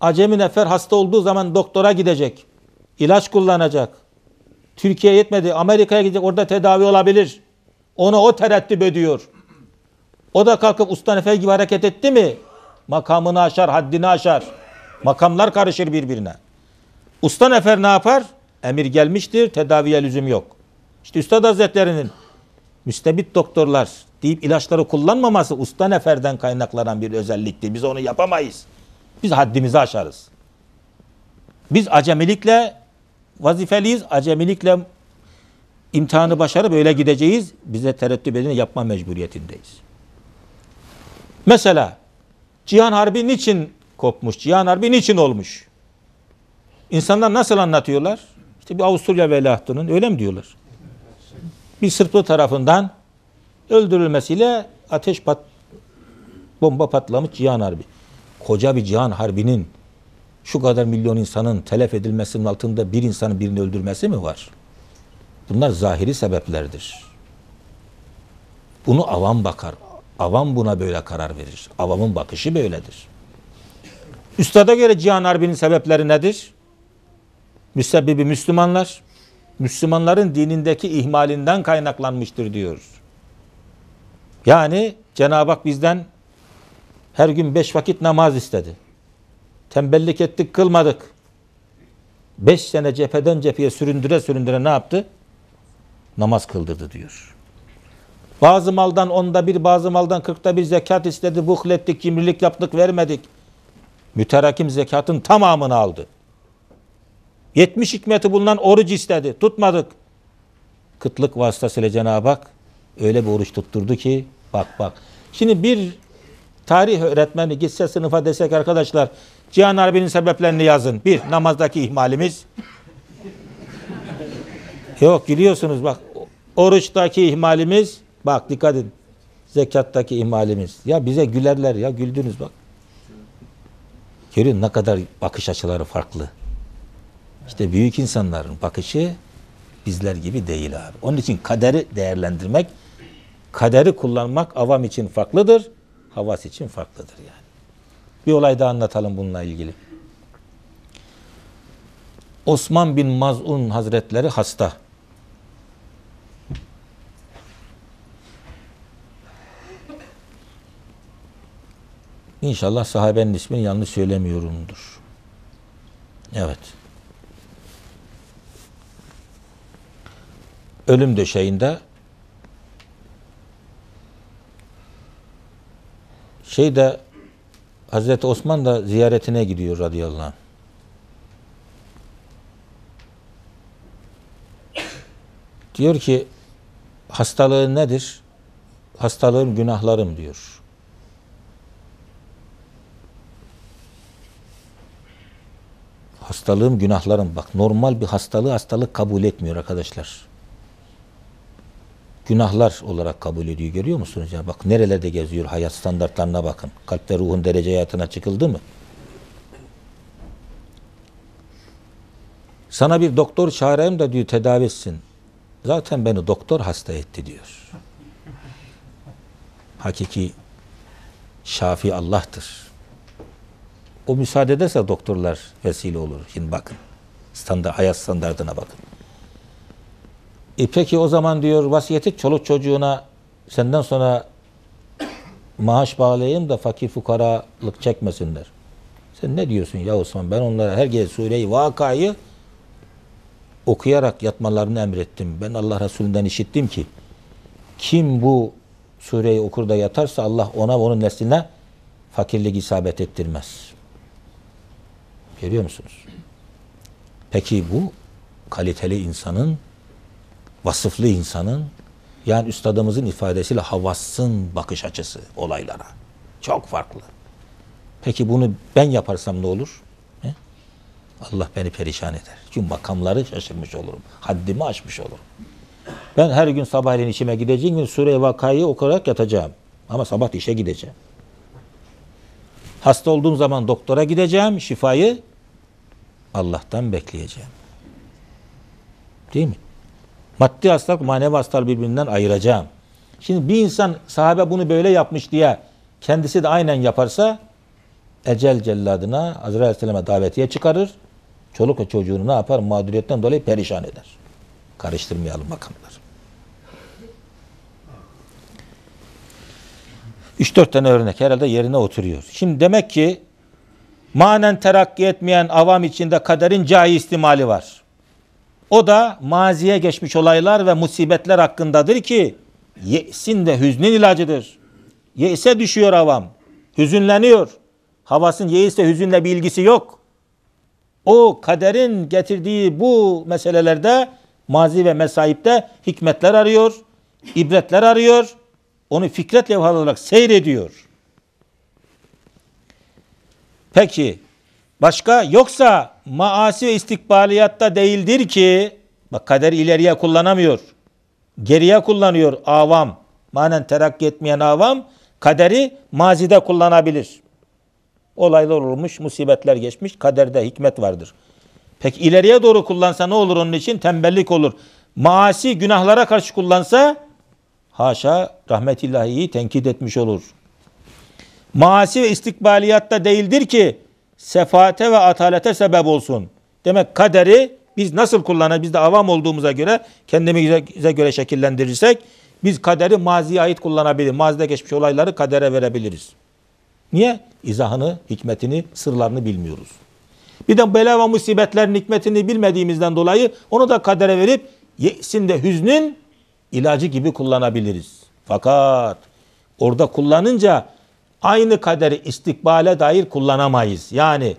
Acemi nefer hasta olduğu zaman doktora gidecek. İlaç kullanacak. Türkiye yetmedi. Amerika'ya gidecek. Orada tedavi olabilir. Ona o tereddüt ediyor. O da kalkıp usta nefer gibi hareket etti mi? Makamını aşar, haddini aşar. Makamlar karışır birbirine. Usta nefer ne yapar? Emir gelmiştir. Tedaviye lüzum yok. İşte Üstad Hazretleri'nin müstebit doktorlar deyip ilaçları kullanmaması usta neferden kaynaklanan bir özelliktir. Biz onu yapamayız. Biz haddimizi aşarız. Biz acemilikle vazifeliyiz. Acemilikle imtihanı başarıp öyle gideceğiz. Bize tereddüt edeni yapma mecburiyetindeyiz. Mesela Cihan Harbi niçin kopmuş? Cihan Harbi niçin olmuş? İnsanlar nasıl anlatıyorlar? İşte bir Avusturya veliahtının öyle mi diyorlar? Bir Sırplı tarafından öldürülmesiyle bomba patlamış Cihan Harbi. Koca bir Cihan Harbi'nin şu kadar milyon insanın telef edilmesinin altında bir insanın birini öldürmesi mi var? Bunlar zahiri sebeplerdir. Bunu avam bakar. Avam buna böyle karar verir. Avamın bakışı böyledir. Üstad'a göre Cihan Harbi'nin sebepleri nedir? Müsebbibi Müslümanlar. Müslümanların dinindeki ihmalinden kaynaklanmıştır diyoruz. Yani Cenab-ı Hak bizden her gün 5 vakit namaz istedi. Tembellik ettik, kılmadık. 5 sene cepheden cepheye süründüre ne yaptı? Namaz kıldırdı diyor. Bazı maldan 10'da 1, bazı maldan 40'ta 1 zekat istedi, buhlettik, cimrilik yaptık, vermedik. Müterakim zekatın tamamını aldı. 70 hikmeti bulunan oruç istedi. Tutmadık. Kıtlık vasıtasıyla Cenab-ı Hak öyle bir oruç tutturdu ki bak. Şimdi bir tarih öğretmeni gitse sınıfa desek arkadaşlar Cihan Harbi'nin sebeplerini yazın. 1. Namazdaki ihmalimiz. Yok gülüyorsunuz bak. Oruçtaki ihmalimiz. Bak dikkat edin. Zekattaki ihmalimiz. Ya bize gülerler ya güldünüz bak. Görün ne kadar bakış açıları farklı. İşte büyük insanların bakışı bizler gibi değil abi. Onun için kaderi değerlendirmek, kaderi kullanmak avam için farklıdır, havas için farklıdır yani. Bir olay daha anlatalım bununla ilgili. Osman bin Maz'un Hazretleri hasta. İnşallah sahabenin ismini yanlış söylemiyorumdur. Evet. Ölüm döşeğinde Hazreti Osman da ziyaretine gidiyor radıyallahu anh. Diyor ki hastalığın nedir? Hastalığım günahlarım diyor. Hastalığım günahlarım. Bak normal bir hastalık kabul etmiyor arkadaşlar. günahlar olarak kabul ediyor. Görüyor musunuz ya? Bak nerelerde geziyor, hayat standartlarına bakın. Kalpte ruhun derece hayatına çıkıldı mı? Sana bir doktor çağırayım da diyor tedavi etsin. Zaten beni doktor hasta etti diyor. Hakiki şafi Allah'tır. O müsaade ederse doktorlar vesile olur. Şimdi bakın. Hayat standartına bakın. Peki o zaman diyor vasiyeti çoluk çocuğuna senden sonra maaş bağlayayım da fakir fukaralık çekmesinler. Sen ne diyorsun ya Osman? Ben onlara her gece Sure-i Vaka'yı okuyarak yatmalarını emrettim. Ben Allah Resulü'nden işittim ki kim bu sureyi okur da yatarsa Allah ona ve onun nesline fakirlik isabet ettirmez. Görüyor musunuz? Peki bu kaliteli insanın, vasıflı insanın, yani üstadımızın ifadesiyle havasın bakış açısı olaylara. Çok farklı. Peki bunu ben yaparsam ne olur? He? Allah beni perişan eder. Çünkü makamları şaşırmış olurum. Haddimi aşmış olurum. Ben her gün sabahleyin işime gideceğim ve Sure-i Vaka'yı okuyarak yatacağım. Ama sabah işe gideceğim. Hasta olduğum zaman doktora gideceğim. Şifayı Allah'tan bekleyeceğim. Değil mi? Maddi hastalık, manevi hastalık birbirinden ayıracağım. Şimdi bir insan sahabe bunu böyle yapmış diye kendisi de aynen yaparsa ecel celladına, Hazreti Aleyhisselam'a davetiye çıkarır. Çoluk ve çocuğunu ne yapar? Mağduriyetten dolayı perişan eder. Karıştırmayalım makamları. 3-4 tane örnek herhalde yerine oturuyor. Şimdi demek ki manen terakki etmeyen avam içinde kaderin caiz istimali var. O da maziye geçmiş olaylar ve musibetler hakkındadır ki ye'sin de hüznün ilacıdır. Ye'se düşüyor avam. Hüzünleniyor. Havasın ye'se hüzünle bir ilgisi yok. O kaderin getirdiği bu meselelerde mazi ve mesaipte hikmetler arıyor, ibretler arıyor, onu fikret levhalı olarak seyrediyor. Peki, başka? Yoksa maasi ve istikbaliyatta değildir ki, bak kaderi ileriye kullanamıyor, geriye kullanıyor avam, manen terakki etmeyen avam, kaderi mazide kullanabilir. Olaylar olmuş, musibetler geçmiş, kaderde hikmet vardır. Peki ileriye doğru kullansa ne olur onun için? Tembellik olur. Maasi günahlara karşı kullansa haşa rahmetillahi'yi tenkit etmiş olur. Maasi ve istikbaliyatta değildir ki sefaate ve atalete sebep olsun. Demek kaderi biz nasıl kullanır? Biz de avam olduğumuza göre, kendimize göre şekillendirirsek biz kaderi maziye ait kullanabiliriz. Mazide geçmiş olayları kadere verebiliriz. Niye? İzahını, hikmetini, sırlarını bilmiyoruz. Bir de bela ve musibetlerin hikmetini bilmediğimizden dolayı onu da kadere verip ye'sin de hüznün ilacı gibi kullanabiliriz. Fakat orada kullanınca aynı kaderi istikbale dair kullanamayız. Yani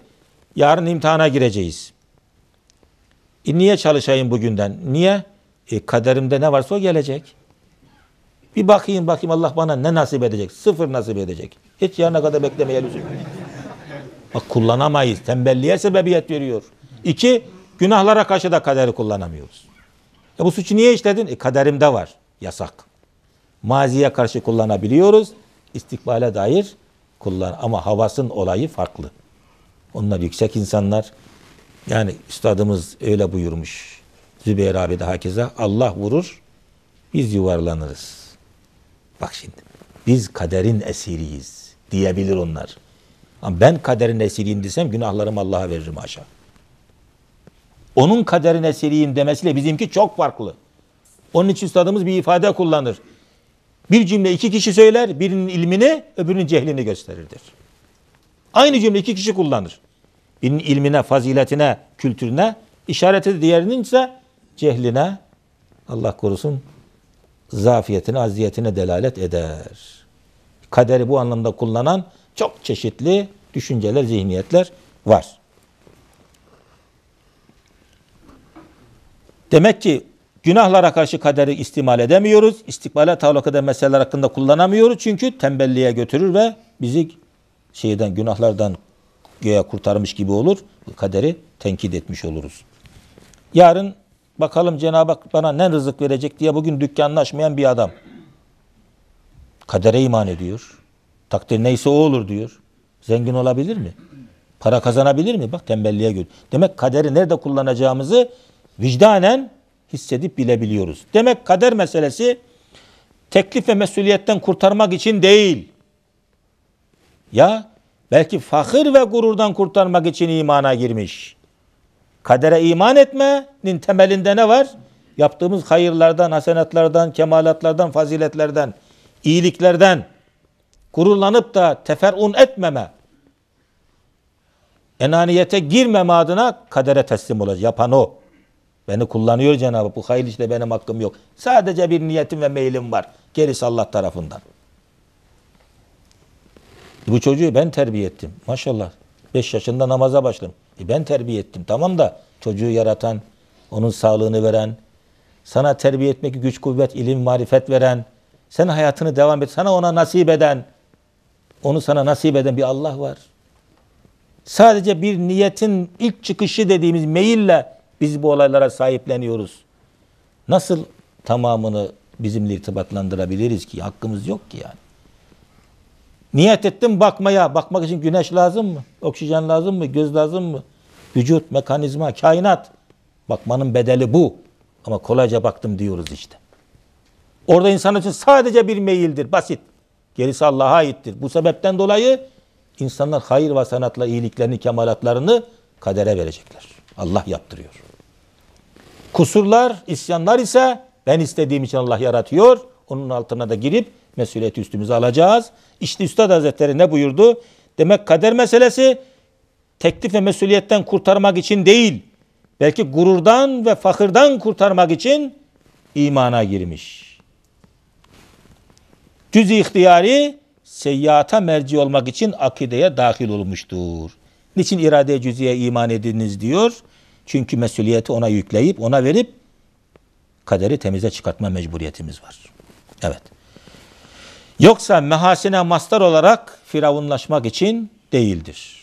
yarın imtihana gireceğiz. Niye çalışayım bugünden? Niye? Kaderimde ne varsa o gelecek. Bir bakayım Allah bana ne nasip edecek? Sıfır nasip edecek. Hiç yarına kadar beklemeye lüzum yok. Bak kullanamayız. Tembelliğe sebebiyet veriyor. 2. Günahlara karşı da kaderi kullanamıyoruz. Bu suçu niye işledin? Kaderimde var. Yasak. Maziye karşı kullanabiliyoruz. İstikbale dair kullan. Ama havasın olayı farklı. Onlar yüksek insanlar. Yani üstadımız öyle buyurmuş. Zübeyir abi de hakeze. Allah vurur, biz yuvarlanırız. Bak şimdi. Biz kaderin esiriyiz diyebilir onlar. Ama ben kaderin esiriyim desem günahlarımı Allah'a veririm aşağı. Onun kaderin esiriyim demesiyle bizimki çok farklı. Onun için üstadımız bir ifade kullanır. Bir cümle iki kişi söyler, birinin ilmini öbürünün cehlini gösterirdir. Aynı cümle iki kişi kullanır. Birinin ilmine, faziletine, kültürüne, işareti diğerinin ise cehline, Allah korusun, zafiyetine, aziyetine delalet eder. Kaderi bu anlamda kullanan çok çeşitli düşünceler, zihniyetler var. Demek ki günahlara karşı kaderi istimal edemiyoruz. İstikbale taluk eden meseleler hakkında kullanamıyoruz. Çünkü tembelliğe götürür ve bizi günahlardan göğe kurtarmış gibi olur. Bu kaderi tenkit etmiş oluruz. Yarın Bakalım Cenab-ı Hak bana ne rızık verecek diye bugün dükkanlaşmayan bir adam. Kadere iman ediyor. Takdir neyse o olur diyor. Zengin olabilir mi? Para kazanabilir mi? Bak tembelliğe göre. Demek kaderi nerede kullanacağımızı vicdanen hissedip bilebiliyoruz. Demek kader meselesi teklif ve mesuliyetten kurtarmak için değil. Ya belki fakir ve gururdan kurtarmak için imana girmiş. Kadere iman etmenin temelinde ne var? Yaptığımız hayırlardan, hasenatlardan, kemalatlardan, faziletlerden, iyiliklerden gururlanıp da teferrun etmeme, enaniyete girmeme adına kadere teslim olacak. Yapan o. Beni kullanıyor Cenab-ı Hak. Bu hayırlı işte benim hakkım yok. Sadece bir niyetim ve meylim var. Gerisi Allah tarafından. Bu çocuğu ben terbiye ettim. Maşallah. 5 yaşında namaza başladım. Ben terbiye ettim. Tamam da çocuğu yaratan, onun sağlığını veren, sana terbiye etmek güç, kuvvet, ilim, marifet veren, sen hayatını devam et, sana ona nasip eden, onu sana nasip eden bir Allah var. Sadece bir niyetin ilk çıkışı dediğimiz meyille biz bu olaylara sahipleniyoruz. Nasıl tamamını bizimle irtibatlandırabiliriz ki? Hakkımız yok ki yani. Niyet ettim bakmaya. Bakmak için güneş lazım mı? Oksijen lazım mı? Göz lazım mı? Vücut, mekanizma, kainat. Bakmanın bedeli bu. Ama kolayca baktım diyoruz işte. Orada insan için sadece bir meyildir. Basit. Gerisi Allah'a aittir. Bu sebepten dolayı insanlar hayır ve sanatla iyiliklerini, kemalatlarını kadere verecekler. Allah yaptırıyor. Kusurlar, isyanlar ise ben istediğim için Allah yaratıyor. Onun altına da girip mesuliyeti üstümüze alacağız. İşte Üstad Hazretleri ne buyurdu? Demek kader meselesi teklif ve mesuliyetten kurtarmak için değil, belki gururdan ve fakirden kurtarmak için imana girmiş. Cüz-i ihtiyari seyyata merci olmak için akideye dahil olmuştur. Niçin irade-i cüziye iman ediniz diyor? Çünkü mesuliyeti ona yükleyip, ona verip kaderi temize çıkartma mecburiyetimiz var. Evet. Yoksa mehasine mastar olarak firavunlaşmak için değildir.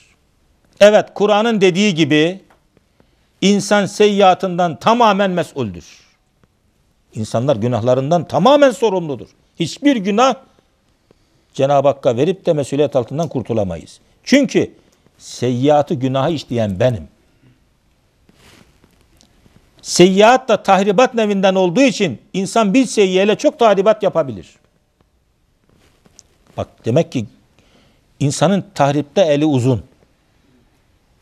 Evet, Kur'an'ın dediği gibi insan seyyiatından tamamen mesuldür. İnsanlar günahlarından tamamen sorumludur. Hiçbir günah Cenab-ı Hakk'a verip de mesuliyet altından kurtulamayız. Çünkü seyyiatı, günahı işleyen benim. Seyyiat da tahribat nevinden olduğu için insan bir seyyiyle çok tahribat yapabilir. Bak demek ki insanın tahripte eli uzun.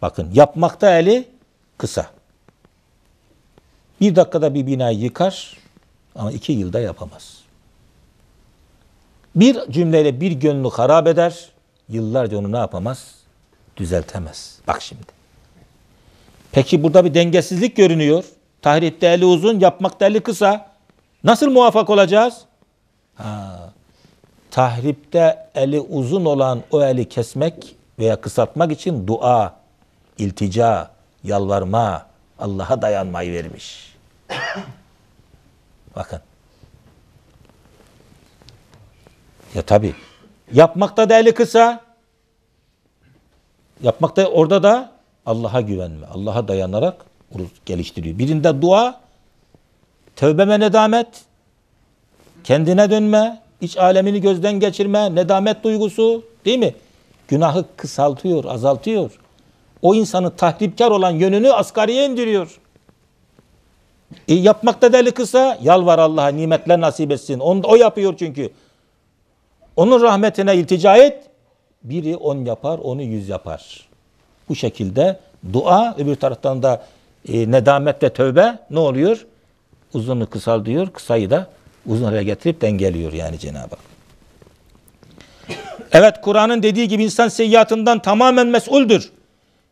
Bakın yapmakta eli kısa. Bir dakikada bir binayı yıkar ama 2 yılda yapamaz. Bir cümleyle bir gönlü harap eder, yıllarca onu ne yapamaz? Düzeltemez. Bak şimdi. Peki burada bir dengesizlik görünüyor. Tahripte eli uzun, yapmakta eli kısa. Nasıl muvaffak olacağız? Tahripte eli uzun olan o eli kesmek veya kısaltmak için dua, iltica, yalvarma, Allah'a dayanmayı vermiş. Bakın. Ya tabii. Yapmakta da eli kısa. Yapmakta orada da Allah'a güvenme, Allah'a dayanarak geliştiriyor. Birinde dua, tövbeme nedamet, kendine dönme, İç alemini gözden geçirme, nedamet duygusu, değil mi? Günahı kısaltıyor, azaltıyor. O insanı tahripkar olan yönünü asgariye indiriyor. Yapmakta deli kısa, yalvar Allah'a, nimetler nasip etsin. Onu, o yapıyor çünkü. Onun rahmetine iltica et, biri 10 yapar, onu 100 yapar. Bu şekilde dua, öbür taraftan da nedamet ve tövbe ne oluyor? Uzunu kısaltıyor, kısayı da uzun hale getirip dengeliyor yani Cenab-ı Hak. Evet, Kur'an'ın dediği gibi insan seyyiatından tamamen mesuldür.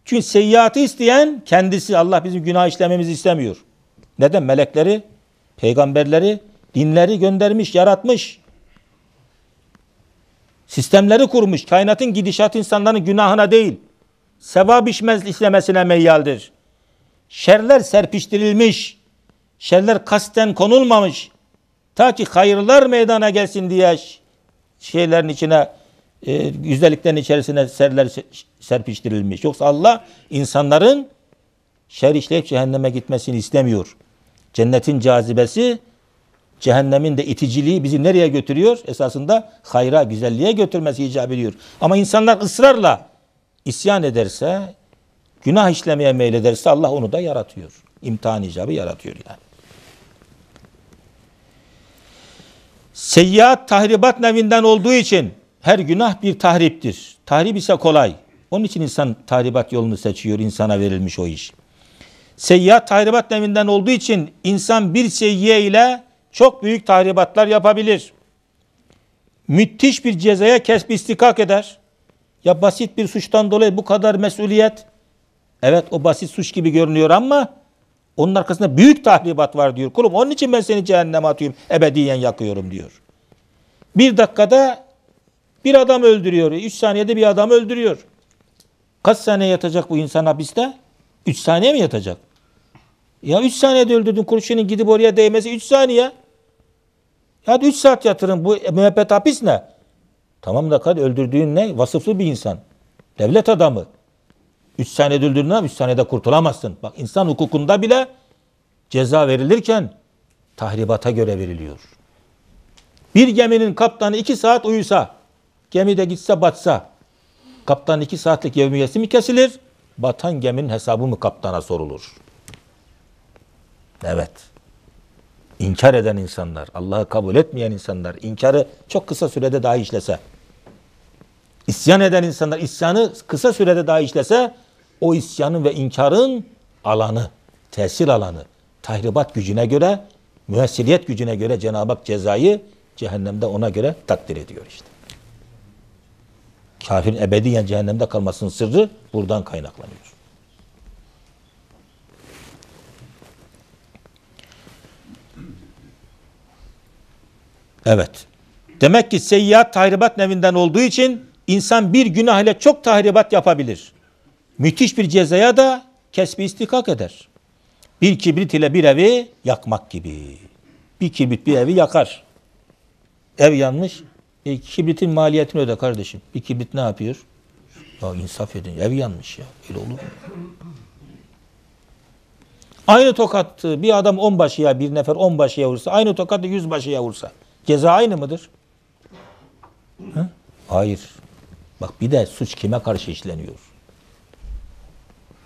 Çünkü seyyiatı isteyen kendisi, Allah bizim günah işlememizi istemiyor. Neden? Melekleri, peygamberleri, dinleri göndermiş, yaratmış. Sistemleri kurmuş. Kainatın gidişatı insanların günahına değil, sevap işlemesine meyyaldir. Şerler serpiştirilmiş, şerler kasten konulmamış. Ta ki hayırlar meydana gelsin diye şeylerin içine, güzelliklerin içerisine serler serpiştirilmiş. Yoksa Allah insanların şer işleyip cehenneme gitmesini istemiyor. Cennetin cazibesi, cehennemin de iticiliği bizi nereye götürüyor? Esasında hayra, güzelliğe götürmesi icap ediyor. Ama insanlar ısrarla isyan ederse, günah işlemeye meylederse Allah onu da yaratıyor. İmtihan icabı yaratıyor yani. Seyyiat tahribat nevinden olduğu için her günah bir tahriptir. Tahrip ise kolay. Onun için insan tahribat yolunu seçiyor. İnsana verilmiş o iş. Seyyiat tahribat nevinden olduğu için insan bir seyyiye ile çok büyük tahribatlar yapabilir. Müthiş bir cezaya kesb istikak eder. Ya basit bir suçtan dolayı bu kadar mesuliyet. Evet, o basit suç gibi görünüyor ama onun arkasında büyük tahribat var diyor. Kulum, onun için ben seni cehenneme atıyorum, ebediyen yakıyorum diyor. Bir dakikada bir adam öldürüyor. 3 saniyede bir adam öldürüyor. Kaç saniye yatacak bu insan hapiste? 3 saniye mi yatacak? Ya 3 saniyede öldürdün, kurşunun gidip oraya değmesi 3 saniye. Hadi 3 saat yatırın, bu müebbet hapis ne? Tamam da kardeşim, öldürdüğün ne? Vasıflı bir insan. Devlet adamı. 3 saniyede öldürdün ama 3 saniyede kurtulamazsın. Bak, insan hukukunda bile ceza verilirken tahribata göre veriliyor. Bir geminin kaptanı 2 saat uyusa, gemi de gitse batsa, kaptanın 2 saatlik yevmiyesi mi kesilir? Batan geminin hesabı mı kaptana sorulur? Evet. İnkar eden insanlar, Allah'ı kabul etmeyen insanlar, inkarı çok kısa sürede daha işlese, isyan eden insanlar, isyanı kısa sürede daha işlese, o isyanın ve inkarın alanı, tesir alanı, tahribat gücüne göre, müessiriyet gücüne göre Cenab-ı Hak cezayı cehennemde ona göre takdir ediyor işte. Kafirin ebediyen cehennemde kalmasının sırrı buradan kaynaklanıyor. Evet. Demek ki seyyiat tahribat nevinden olduğu için insan bir günah ile çok tahribat yapabilir. Müthiş bir cezaya da kesbi istikak eder. Bir kibrit ile bir evi yakmak gibi. Bir kibrit bir evi yakar. Ev yanmış. Kibritin maliyetini öde kardeşim. Bir kibrit ne yapıyor? Ya insaf edin. Ev yanmış ya. Öyle olur mu? Aynı tokat bir adam 10 başıya, bir nefer 10 başıya vursa, aynı tokat da 100 başıya vursa, ceza aynı mıdır? Ha? Hayır. Bak, bir de suç kime karşı işleniyor?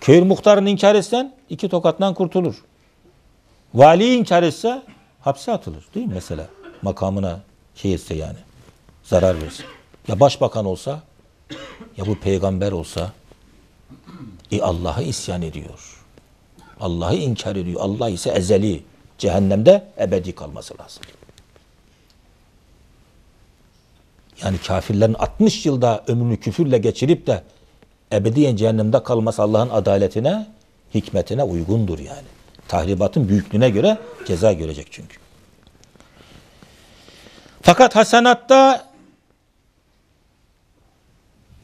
Köy muhtarını inkar etsen 2 tokattan kurtulur. Valiyi inkar etse hapse atılır değil mi mesela? Makamına şey etse yani, zarar verse. Ya başbakan olsa, ya bu peygamber olsa, Allah'a isyan ediyor. Allah'ı inkar ediyor. Allah ise ezeli, cehennemde ebedi kalması lazım. Yani kafirlerin 60 yılda ömrünü küfürle geçirip de ebediyen cehennemde kalması Allah'ın adaletine, hikmetine uygundur yani. Tahribatın büyüklüğüne göre ceza görecek çünkü. Fakat hasanatta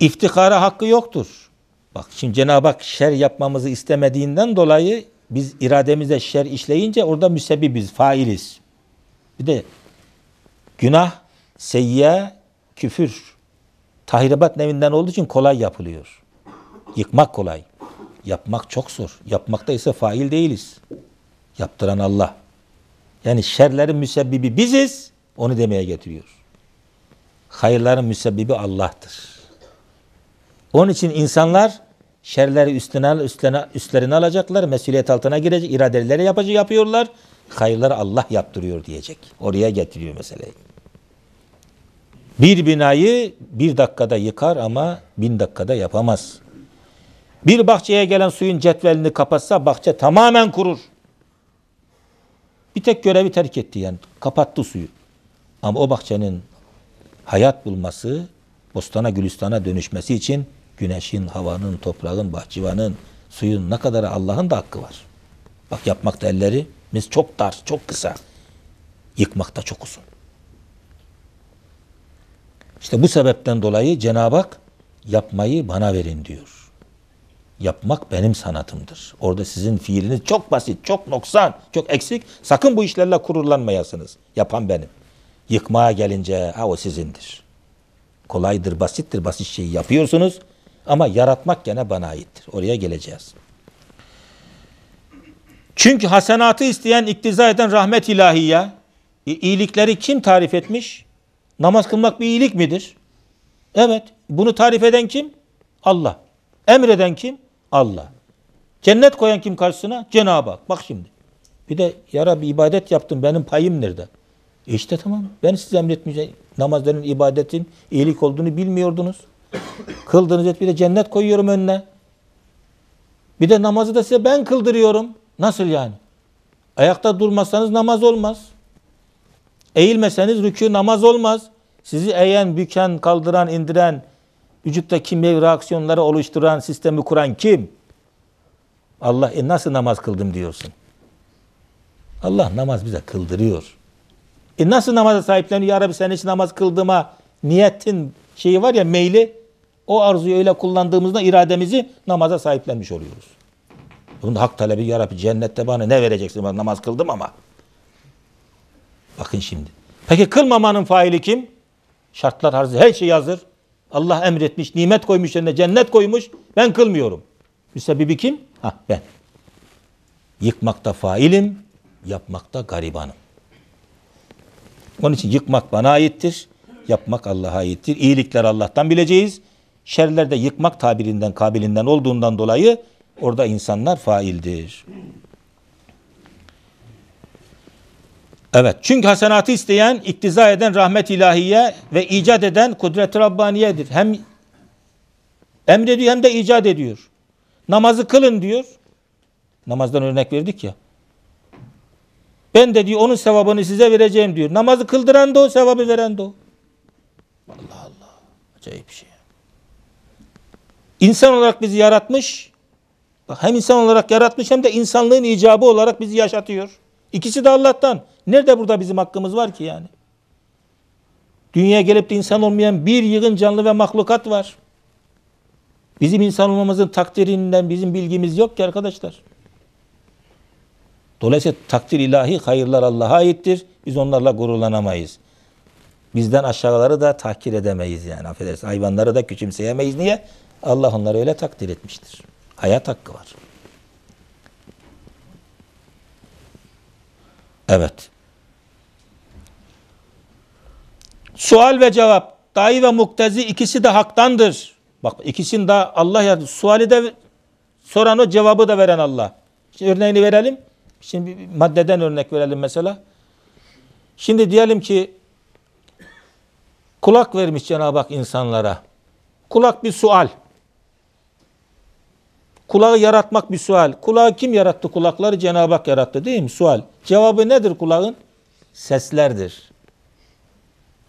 iftihara hakkı yoktur. Bak şimdi Cenab-ı Hak şer yapmamızı istemediğinden dolayı biz irademize şer işleyince orada müsebbibiz, failiz. Bir de günah, seyyiye, küfür, tahribat nevinden olduğu için kolay yapılıyor. Yıkmak kolay. Yapmak çok zor. Yapmakta ise fail değiliz. Yaptıran Allah. Yani şerlerin müsebbibi biziz. Onu demeye getiriyor. Hayırların müsebbibi Allah'tır. Onun için insanlar şerleri üstlerine alacaklar. Mesuliyet altına girecek. İradeleri yapıyorlar. Hayırları Allah yaptırıyor diyecek. Oraya getiriyor meseleyi. Bir binayı 1 dakikada yıkar ama 1000 dakikada yapamaz. Bir bahçeye gelen suyun cetvelini kapatsa bahçe tamamen kurur. Bir tek görevi terk etti yani. Kapattı suyu. Ama o bahçenin hayat bulması, bostana gülistana dönüşmesi için güneşin, havanın, toprağın, bahçıvanın, suyun ne kadarı Allah'ın da hakkı var. Bak, yapmakta ellerimiz çok dar, çok kısa. Yıkmakta çok uzun. İşte bu sebepten dolayı Cenab-ı Hak yapmayı bana verin diyor. Yapmak benim sanatımdır. Orada sizin fiiliniz çok basit, çok noksan, çok eksik. Sakın bu işlerle gururlanmayasınız. Yapan benim. Yıkmaya gelince o sizindir. Kolaydır, basittir. Basit şeyi yapıyorsunuz ama yaratmak gene bana aittir. Oraya geleceğiz. Çünkü hasenatı isteyen, iktiza eden rahmet ilahiye. İyilikleri kim tarif etmiş? Namaz kılmak bir iyilik midir? Evet. Bunu tarif eden kim? Allah. Emreden kim? Allah. Cennet koyan kim karşısına? Cenab-ı Hak. Bak şimdi. Bir de ya Rabbi ibadet yaptım, benim payım nerede? İşte tamam. Ben size emretmeyeceğim. Namazların, ibadetin iyilik olduğunu bilmiyordunuz. Kıldığınız et, bir de cennet koyuyorum önüne. Bir de namazı da size ben kıldırıyorum. Nasıl yani? Ayakta durmazsanız namaz olmaz. Eğilmeseniz rükû namaz olmaz. Sizi eğen, büken, kaldıran, indiren, vücutta kimyevi reaksiyonları oluşturan, sistemi kuran kim? Allah. Nasıl namaz kıldım diyorsun? Allah namaz bize kıldırıyor. Nasıl namaza sahipleniyor? Ya Rabbi sen hiç namaz kıldığıma niyetin şeyi var ya, meyli, o arzuyu öyle kullandığımızda irademizi namaza sahiplenmiş oluyoruz. Bunun hak talebi, ya Rabbi cennette bana ne vereceksin? Ben namaz kıldım ama. Bakın şimdi. Peki kılmamanın faili kim? Şartlar hazır, her şey hazır. Allah emretmiş, nimet koymuş yerine, cennet koymuş. Ben kılmıyorum. Müsebbibi kim? Ha, ben. Yıkmakta failim, yapmakta garibanım. Onun için yıkmak bana aittir. Yapmak Allah'a aittir. İyilikler Allah'tan bileceğiz. Şerlerde yıkmak tabirinden, kabilinden olduğundan dolayı orada insanlar faildir. Evet. Çünkü hasenatı isteyen, iktiza eden rahmet ilahiye ve icat eden kudret-i Rabbaniye'dir. Hem emrediyor hem de icat ediyor. Namazı kılın diyor. Namazdan örnek verdik ya. Ben de diyor onun sevabını size vereceğim diyor. Namazı kıldıran da o, sevabı veren de o. Allah Allah. Acayip bir şey. İnsan olarak bizi yaratmış. Bak, hem insan olarak yaratmış hem de insanlığın icabı olarak bizi yaşatıyor. İkisi de Allah'tan. Nerede burada bizim hakkımız var ki yani? Dünyaya gelip de insan olmayan bir yığın canlı ve mahlukat var. Bizim insan olmamızın takdirinden bizim bilgimiz yok ki arkadaşlar. Dolayısıyla takdir ilahi, hayırlar Allah'a aittir. Biz onlarla gururlanamayız. Bizden aşağıları da tahkir edemeyiz yani. Affedersin, hayvanları da küçümseyemeyiz. Niye? Allah onları öyle takdir etmiştir. Hayat hakkı var. Evet. Sual ve cevap. Dâi ve muktezi ikisi de haktandır. Bak, ikisini de Allah yazdı. Suali de soran o, cevabı da veren Allah. Şimdi örneğini verelim. Şimdi bir maddeden örnek verelim mesela. Şimdi diyelim ki kulak vermiş Cenab-ı Hak insanlara. Kulak bir sual. Kulağı yaratmak bir sual. Kulağı kim yarattı? Kulakları Cenab-ı Hak yarattı değil mi? Sual. Cevabı nedir kulağın? Seslerdir.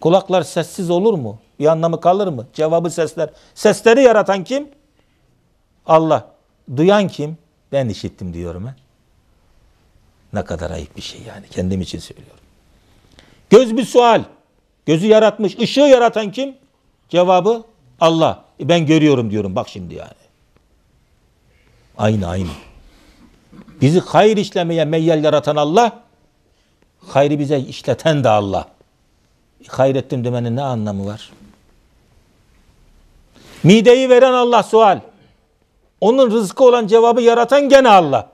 Kulaklar sessiz olur mu? Bir anlamı kalır mı? Cevabı sesler. Sesleri yaratan kim? Allah. Duyan kim? Ben işittim diyorum. He. Ne kadar ayıp bir şey yani. Kendim için söylüyorum. Göz bir sual. Gözü yaratmış. Işığı yaratan kim? Cevabı Allah. Ben görüyorum diyorum. Bak şimdi yani. Aynı. Bizi hayır işlemeye meyyal yaratan Allah, hayrı bize işleten de Allah. Hayrettim demenin ne anlamı var? Mideyi veren Allah, sual. Onun rızkı olan cevabı yaratan gene Allah.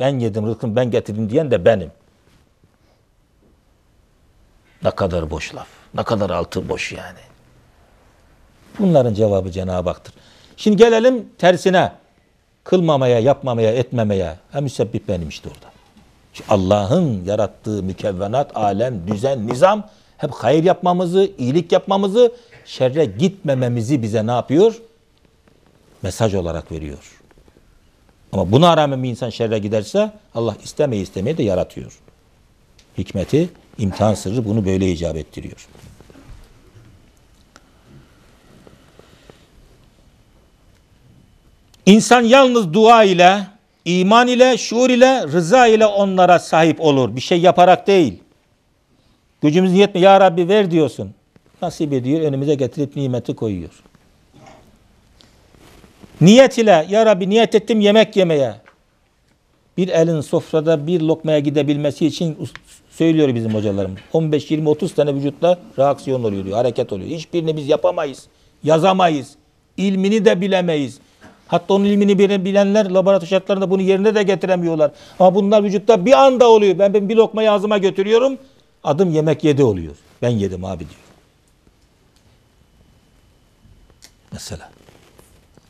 Ben yedim, rızkımı ben getirdim diyen de benim. Ne kadar boş laf. Ne kadar altı boş yani. Bunların cevabı Cenab-ı Hak'tır. Şimdi gelelim tersine. Kılmamaya, yapmamaya, etmemeye. Ha, müsebbip benim işte orada. Allah'ın yarattığı mükevvenat, alem, düzen, nizam hep hayır yapmamızı, iyilik yapmamızı, şerre gitmememizi bize ne yapıyor? Mesaj olarak veriyor. Ama buna rağmen bir insan şerre giderse Allah istemeye de yaratıyor. Hikmeti, imtihan sırrı bunu böyle icap ettiriyor. İnsan yalnız dua ile, iman ile, şuur ile, rıza ile onlara sahip olur. Bir şey yaparak değil. Gücümüz yetmiyor. Ya Rabbi ver diyorsun. Nasip ediyor. Önümüze getirip nimeti koyuyor. Niyet ile, ya Rabbi niyet ettim yemek yemeye. Bir elin sofrada bir lokmaya gidebilmesi için söylüyor bizim hocalarım. 15-20-30 tane vücutla reaksiyon oluyor diyor. Hareket oluyor. Hiçbirini biz yapamayız. Yazamayız. İlmini de bilemeyiz. Hatta onun ilmini bilenler laboratuvar şartlarında bunu yerine de getiremiyorlar. Ama bunlar vücutta bir anda oluyor. Ben bir lokmayı ağzıma götürüyorum. Adım yemek yedi oluyor. Ben yedim abi diyor. Mesela.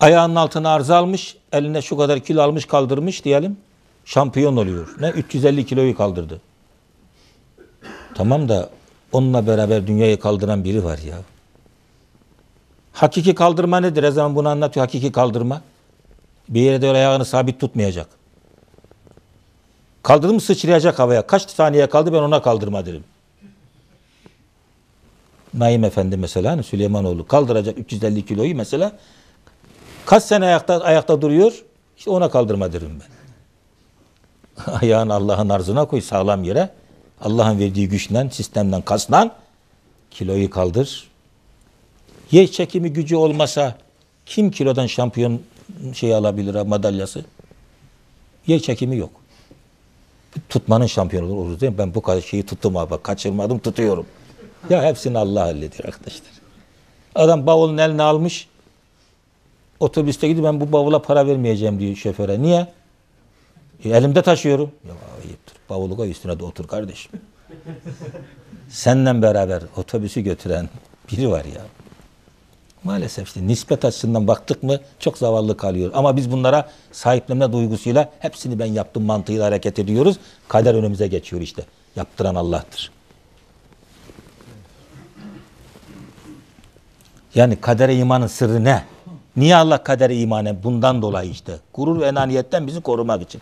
Ayağının altına arıza almış. Eline şu kadar kilo almış kaldırmış diyelim. Şampiyon oluyor. Ne? 350 kiloyu kaldırdı. Tamam da onunla beraber dünyayı kaldıran biri var ya. Hakiki kaldırma nedir? O zaman bunu anlatıyor. Hakiki kaldırma. Bir yere de öyle ayağını sabit tutmayacak. Kaldırdım sıçrayacak havaya. Kaç saniye kaldı ben ona kaldırma derim. Naim Efendi mesela, Süleymanoğlu kaldıracak 350 kiloyu mesela. Kaç sene ayakta duruyor? İşte ona kaldırma derim ben. Ayağını Allah'ın arzına koy sağlam yere. Allah'ın verdiği güçle, sistemden, kaslan kiloyu kaldır. Yer çekimi gücü olmasa kim kilodan şampiyon şeyi alabilir ha, madalyası? Yer çekimi yok. Tutmanın şampiyonu olur değil mi? Ben bu kadar şeyi tuttum abi. Bak, kaçırmadım tutuyorum. Ya hepsini Allah halleder arkadaşlar. Adam bavulun eline almış. Otobüste gidiyor. Ben bu bavula para vermeyeceğim diyor şoföre. Niye? Elimde taşıyorum. Ya ayıptır. Bavulu koy üstüne de otur kardeşim. Seninle beraber otobüsü götüren biri var ya. Maalesef işte nispet açısından baktık mı çok zavallı kalıyor. Ama biz bunlara sahiplenme duygusuyla hepsini ben yaptım mantığıyla hareket ediyoruz. Kader önümüze geçiyor işte. Yaptıran Allah'tır. Yani kadere imanın sırrı ne? Niye Allah kadere imanı? Bundan dolayı işte. Gurur ve enaniyetten bizi korumak için.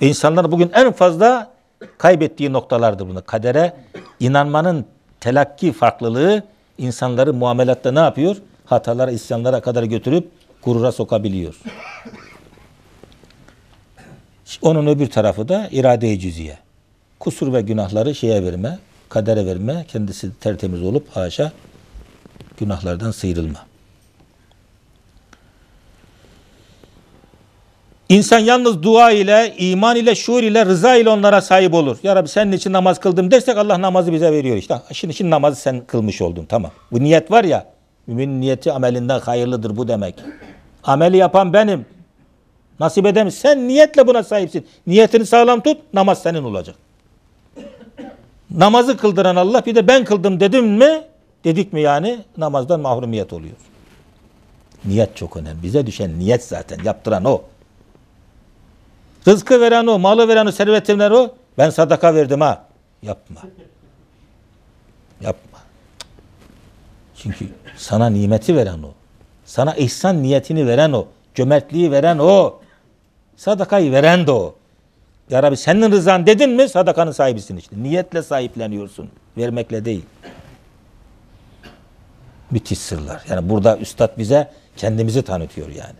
İnsanlar bugün en fazla kaybettiği noktalardır bunu. Kadere inanmanın telakki farklılığı insanları muamelatta ne yapıyor? Hatalara, isyanlara kadar götürüp gurura sokabiliyor. Onun öbür tarafı da irade-i cüziye. Kusur ve günahları şeye verme, kadere verme, kendisi tertemiz olup haşa günahlardan sıyrılma. İnsan yalnız dua ile, iman ile, şuur ile, rıza ile onlara sahip olur. Ya Rabbi senin için namaz kıldım dersek Allah namazı bize veriyor işte. Şimdi için namazı sen kılmış oldun tamam. Bu niyet var ya. Müminin niyeti amelinden hayırlıdır bu demek. Ameli yapan benim. Nasip edemiş. Sen niyetle buna sahipsin. Niyetini sağlam tut, namaz senin olacak. Namazı kıldıran Allah bir de ben kıldım dedim mi, dedik mi yani namazdan mahrumiyet oluyor. Niyet çok önemli. Bize düşen niyet zaten. Yaptıran o. Rızkı veren o, malı veren o, serveti veren o. Ben sadaka verdim ha. Yapma. Yapma. Çünkü sana nimeti veren o. Sana ihsan niyetini veren o. Cömertliği veren o. Sadakayı veren de o. Ya Rabbi senin rızan dedin mi sadakanın sahibisin işte. Niyetle sahipleniyorsun. Vermekle değil. Müthiş sırlar. Yani burada üstad bize kendimizi tanıtıyor yani.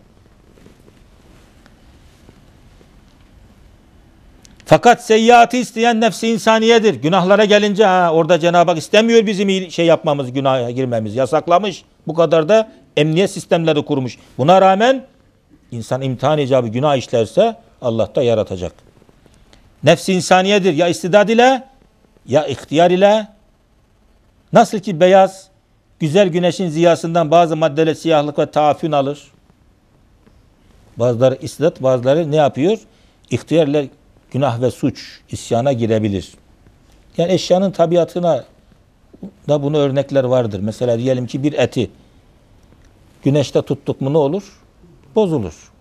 Fakat seyyiatı isteyen nefsi insaniyedir. Günahlara gelince orada Cenab-ı Hak istemiyor bizim şey yapmamız, günaha girmemiz. Yasaklamış. Bu kadar da emniyet sistemleri kurmuş. Buna rağmen insan imtihan icabı günah işlerse Allah da yaratacak. Nefsi insaniyedir. Ya istidad ile ya ihtiyar ile. Nasıl ki beyaz güzel güneşin ziyasından bazı maddeler siyahlık ve taafün alır. Bazıları istidat, bazıları ne yapıyor? İhtiyarlar günah ve suç isyana girebilir. Yani eşyanın tabiatına da bunu örnekler vardır. Mesela diyelim ki bir eti güneşte tuttuk mu ne olur? Bozulur.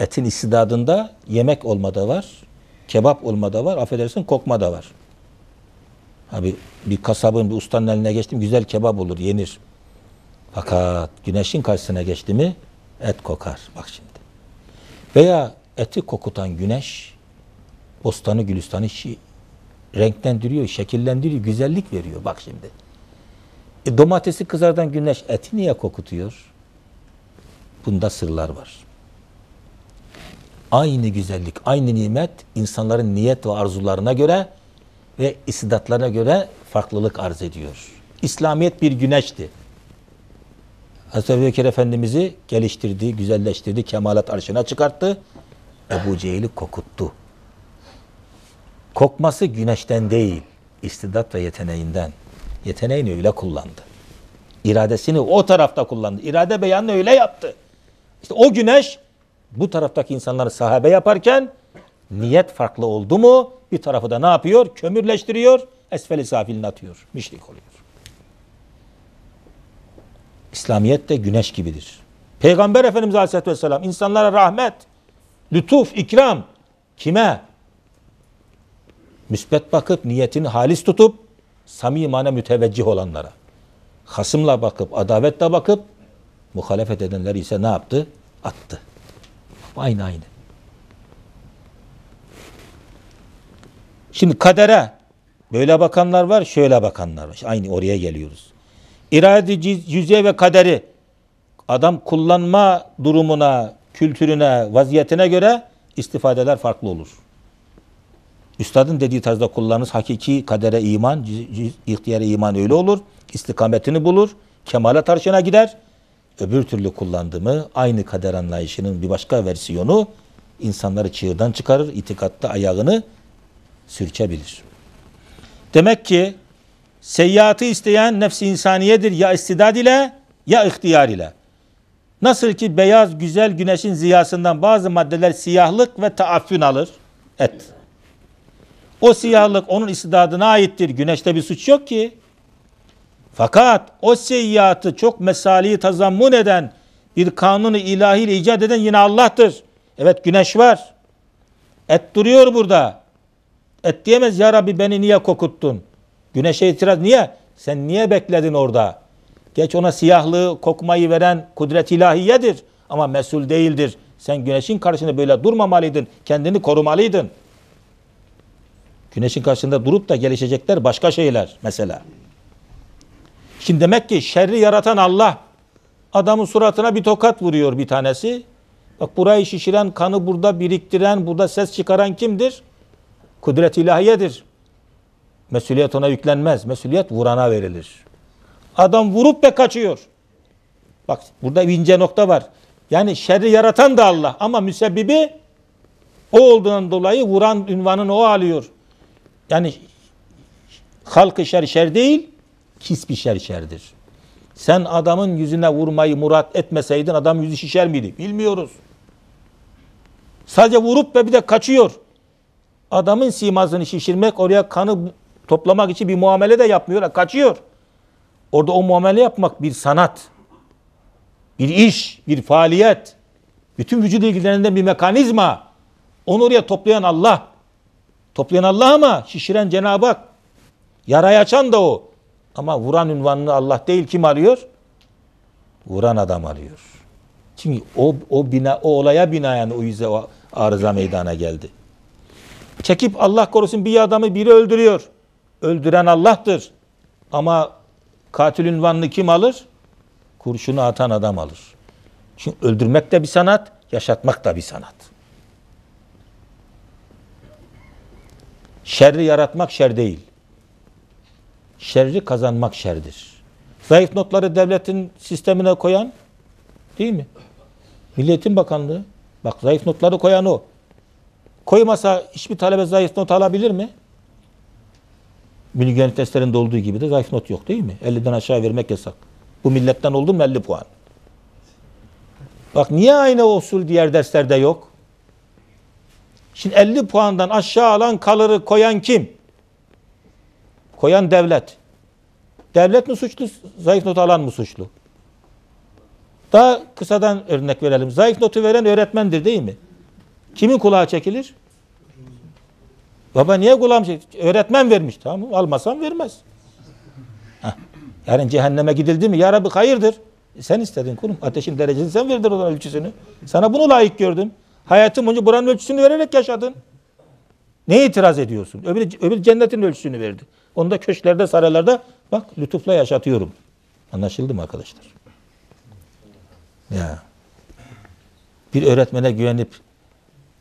Etin istidadında yemek olmada var, kebap olmada var, affedersin kokma da var. Abi bir kasabın, bir ustanın eline geçtim güzel kebap olur, yenir. Fakat güneşin karşısına geçti mi et kokar. Bak şimdi. Veya eti kokutan güneş bostanı, gülistanı renklendiriyor, şekillendiriyor, güzellik veriyor. Bak şimdi. Domatesi kızardan güneş eti niye kokutuyor? Bunda sırlar var. Aynı güzellik, aynı nimet insanların niyet ve arzularına göre ve istidatlarına göre farklılık arz ediyor. İslamiyet bir güneşti. Hz. Peygamber Efendimiz'i geliştirdi, güzelleştirdi, kemalat arşına çıkarttı. Ebu Cehil'i kokuttu. Kokması güneşten değil, istidat ve yeteneğinden. Yeteneğini öyle kullandı. İradesini o tarafta kullandı. İrade beyanını öyle yaptı. İşte o güneş bu taraftaki insanları sahabe yaparken niyet farklı oldu mu bir tarafı da ne yapıyor? Kömürleştiriyor, esfel-i safiline atıyor, müşrik oluyor. İslamiyet de güneş gibidir. Peygamber Efendimiz Aleyhisselatü Vesselam insanlara rahmet, lütuf, ikram kime? Müsbet bakıp niyetini halis tutup samimane müteveccih olanlara. Hasımla bakıp, adavetle bakıp muhalefet edenler ise ne yaptı? Attı. Aynı. Şimdi kadere böyle bakanlar var, şöyle bakanlar var. Aynı oraya geliyoruz. İrade-i cüz'e ve kaderi adam kullanma durumuna, kültürüne, vaziyetine göre istifadeler farklı olur. Üstadın dediği tarzda kullanırız. Hakiki kadere iman, ihtiyare iman öyle olur. İstikametini bulur. Kemale tarşına gider. Öbür türlü kullandığımı aynı kader anlayışının bir başka versiyonu insanları çığırdan çıkarır. İtikatta ayağını sürçebilir. Demek ki seyyiatı isteyen nefsi insaniyedir. Ya istidad ile ya ihtiyar ile. Nasıl ki beyaz güzel güneşin ziyasından bazı maddeler siyahlık ve taaffün alır. O siyahlık onun istidadına aittir. Güneşte bir suç yok ki. Fakat o seyyiatı çok mesaliyi tazammun eden bir kanunu ilahiyle icat eden yine Allah'tır. Evet güneş var. Et duruyor burada. Et diyemez ya Rabbi beni niye kokuttun? Güneşe itiraz niye? Sen niye bekledin orada? Geç ona siyahlığı kokmayı veren kudret ilahiyedir. Ama mesul değildir. Sen güneşin karşısında böyle durmamalıydın. Kendini korumalıydın. Güneşin karşısında durup da gelişecekler başka şeyler mesela. Şimdi demek ki şerri yaratan Allah. Adamın suratına bir tokat vuruyor bir tanesi. Bak burayı şişiren, kanı burada biriktiren, burada ses çıkaran kimdir? Kudret-i ilahiyedir. Mesuliyet ona yüklenmez. Mesuliyet vurana verilir. Adam vurup ve kaçıyor. Bak burada bir ince nokta var. Yani şerri yaratan da Allah ama müsebbibi o olduğundan dolayı vuran ünvanını o alıyor. Yani halk-ı şer değil, kisbi şerdir. Sen adamın yüzüne vurmayı murat etmeseydin adam yüzü şişer miydi? Bilmiyoruz. Sadece vurup ve bir de kaçıyor. Adamın simasını şişirmek, oraya kanı toplamak için bir muamele de yapmıyor. Kaçıyor. Orada o muamele yapmak bir sanat, bir iş, bir faaliyet. Bütün vücut ilgilerinden bir mekanizma. Onu oraya toplayan Allah. Toplayan Allah ama şişiren Cenab-ı Hak. Yarayı açan da o. Ama vuran unvanını Allah değil kim alıyor? Vuran adam alıyor. Çünkü o olaya binaen o yüze o arıza meydana geldi. Çekip Allah korusun bir adamı biri öldürüyor. Öldüren Allah'tır. Ama katil unvanını kim alır? Kurşunu atan adam alır. Çünkü öldürmek de bir sanat, yaşatmak da bir sanat. Şerri yaratmak şer değil. Şerri kazanmak şerdir. Zayıf notları devletin sistemine koyan değil mi? Milli Eğitim Bakanlığı. Bak zayıf notları koyan o. Koymasa hiçbir talebe zayıf not alabilir mi? Bilgi yönetim testlerinde olduğu gibi de zayıf not yok değil mi? 50'den aşağı vermek yasak. Bu milletten oldu mu 50 puan. Bak niye aynı usul diğer derslerde yok? Şimdi 50 puandan aşağı alan kalırı koyan kim? Koyan devlet. Devlet mi suçlu, zayıf notu alan mı suçlu? Daha kısadan örnek verelim. Zayıf notu veren öğretmendir değil mi? Kimin kulağı çekilir? Baba niye kulağım çekilir? Öğretmen vermiş. Tamam almasam vermez. Yarın cehenneme gidildi mi? Ya Rabbi hayırdır. Sen istedin kulum. Ateşin derecesini sen verdin o ölçüsünü. Sana bunu layık gördüm. Hayatın boyunca buranın ölçüsünü vererek yaşadın. Neye itiraz ediyorsun? Öbür cennetin ölçüsünü verdi. Onu da köşklerde, saraylarda bak lütufla yaşatıyorum. Anlaşıldı mı arkadaşlar? Ya. Bir öğretmene güvenip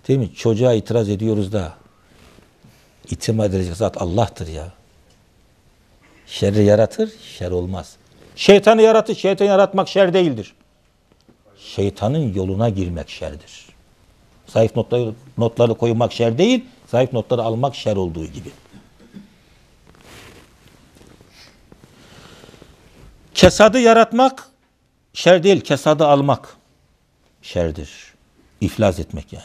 değil mi? Çocuğa itiraz ediyoruz da itimat edecek zat Allah'tır ya. Şerri yaratır, şer olmaz. Şeytanı yaratır, şeytanı yaratmak şer değildir. Şeytanın yoluna girmek şerdir. Zayıf notları koymak şer değil, zayıf notları almak şer olduğu gibi. Kesadı yaratmak şer değil, kesadı almak. şerdir. İflas etmek yani.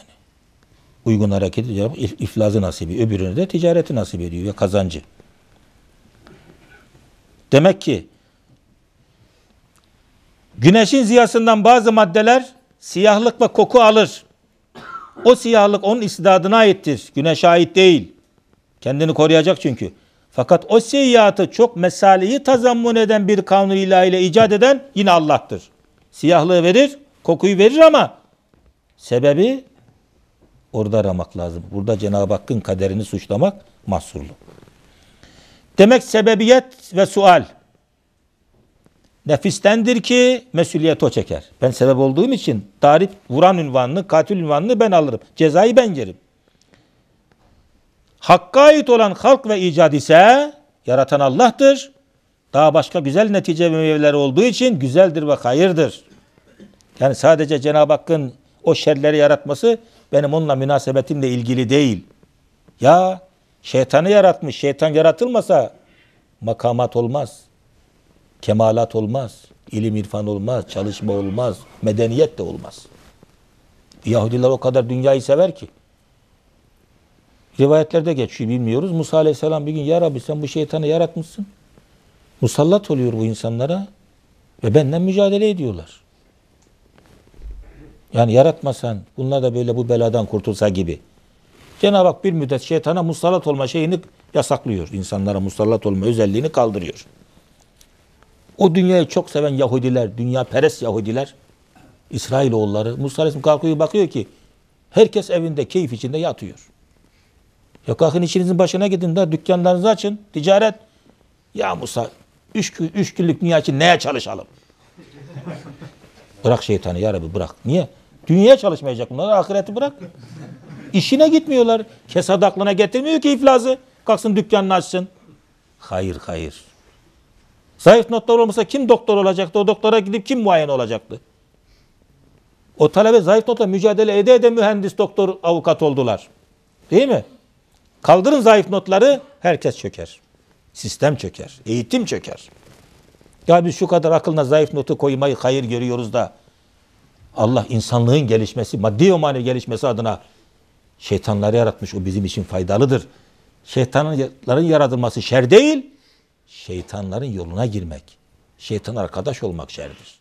Uygun hareketi yapıp iflazı nasibi, öbürünü de ticareti nasip ediyor ya kazancı. Demek ki güneşin ziyasından bazı maddeler siyahlık ve koku alır. O siyahlık onun istidadına aittir. Güneşe ait değil. Kendini koruyacak çünkü. Fakat o siyahı çok mesaliyi tazammun eden bir kanun ilahiyle icat eden yine Allah'tır. Siyahlığı verir, kokuyu verir ama sebebi orada aramak lazım. Burada Cenab-ı Hakk'ın kaderini suçlamak mahsurlu. Demek sebebiyet ve sual nefistendir ki mesuliyeti o çeker. Ben sebep olduğum için darip vuran unvanını, katil unvanını ben alırım. Cezayı ben yerim. Hakka ait olan halk ve icat ise yaratan Allah'tır. Daha başka güzel netice ve meyveleri olduğu için güzeldir ve hayırdır. Yani sadece Cenab-ı Hakk'ın o şerleri yaratması benim onunla münasebetimle ilgili değil. Ya şeytanı yaratmış, şeytan yaratılmasa makamat olmaz, kemalat olmaz, ilim irfan olmaz, çalışma olmaz, medeniyet de olmaz. Yahudiler o kadar dünyayı sever ki. Rivayetlerde geçiyor, bilmiyoruz. Musa Aleyhisselam bir gün, ya Rabbi sen bu şeytanı yaratmışsın. Musallat oluyor bu insanlara ve benden mücadele ediyorlar. Yani yaratmasan bunlar da böyle bu beladan kurtulsa gibi. Cenab-ı Hak bir müddet şeytana musallat olma şeyini yasaklıyor. İnsanlara musallat olma özelliğini kaldırıyor. O dünyayı çok seven Yahudiler, dünyaperest Yahudiler, İsrailoğulları, Musa Resmi kalkıyor bakıyor ki herkes evinde keyif içinde yatıyor. Ya kalkın işinizin başına gidin de dükkanlarınızı açın, ticaret. Ya Musa, üç günlük dünya için neye çalışalım? Bırak şeytanı ya Rabbi bırak. Niye? Dünyaya çalışmayacak bunlar, ahireti bırak. İşine gitmiyorlar. Kesad aklına getirmiyor ki iflası. Kalksın dükkanını açsın. Hayır, hayır. Zayıf notlar olmasa kim doktor olacaktı? O doktora gidip kim muayene olacaktı? O talebe zayıf notla mücadele ede mühendis, doktor, avukat oldular. Değil mi? Kaldırın zayıf notları, herkes çöker. Sistem çöker, eğitim çöker. Ya biz şu kadar akılına zayıf notu koymayı hayır görüyoruz da Allah insanlığın gelişmesi, maddi ve manevi gelişmesi adına şeytanları yaratmış. O bizim için faydalıdır. Şeytanların yaratılması şer değil, şeytanların yoluna girmek, şeytan arkadaş olmak şerdir.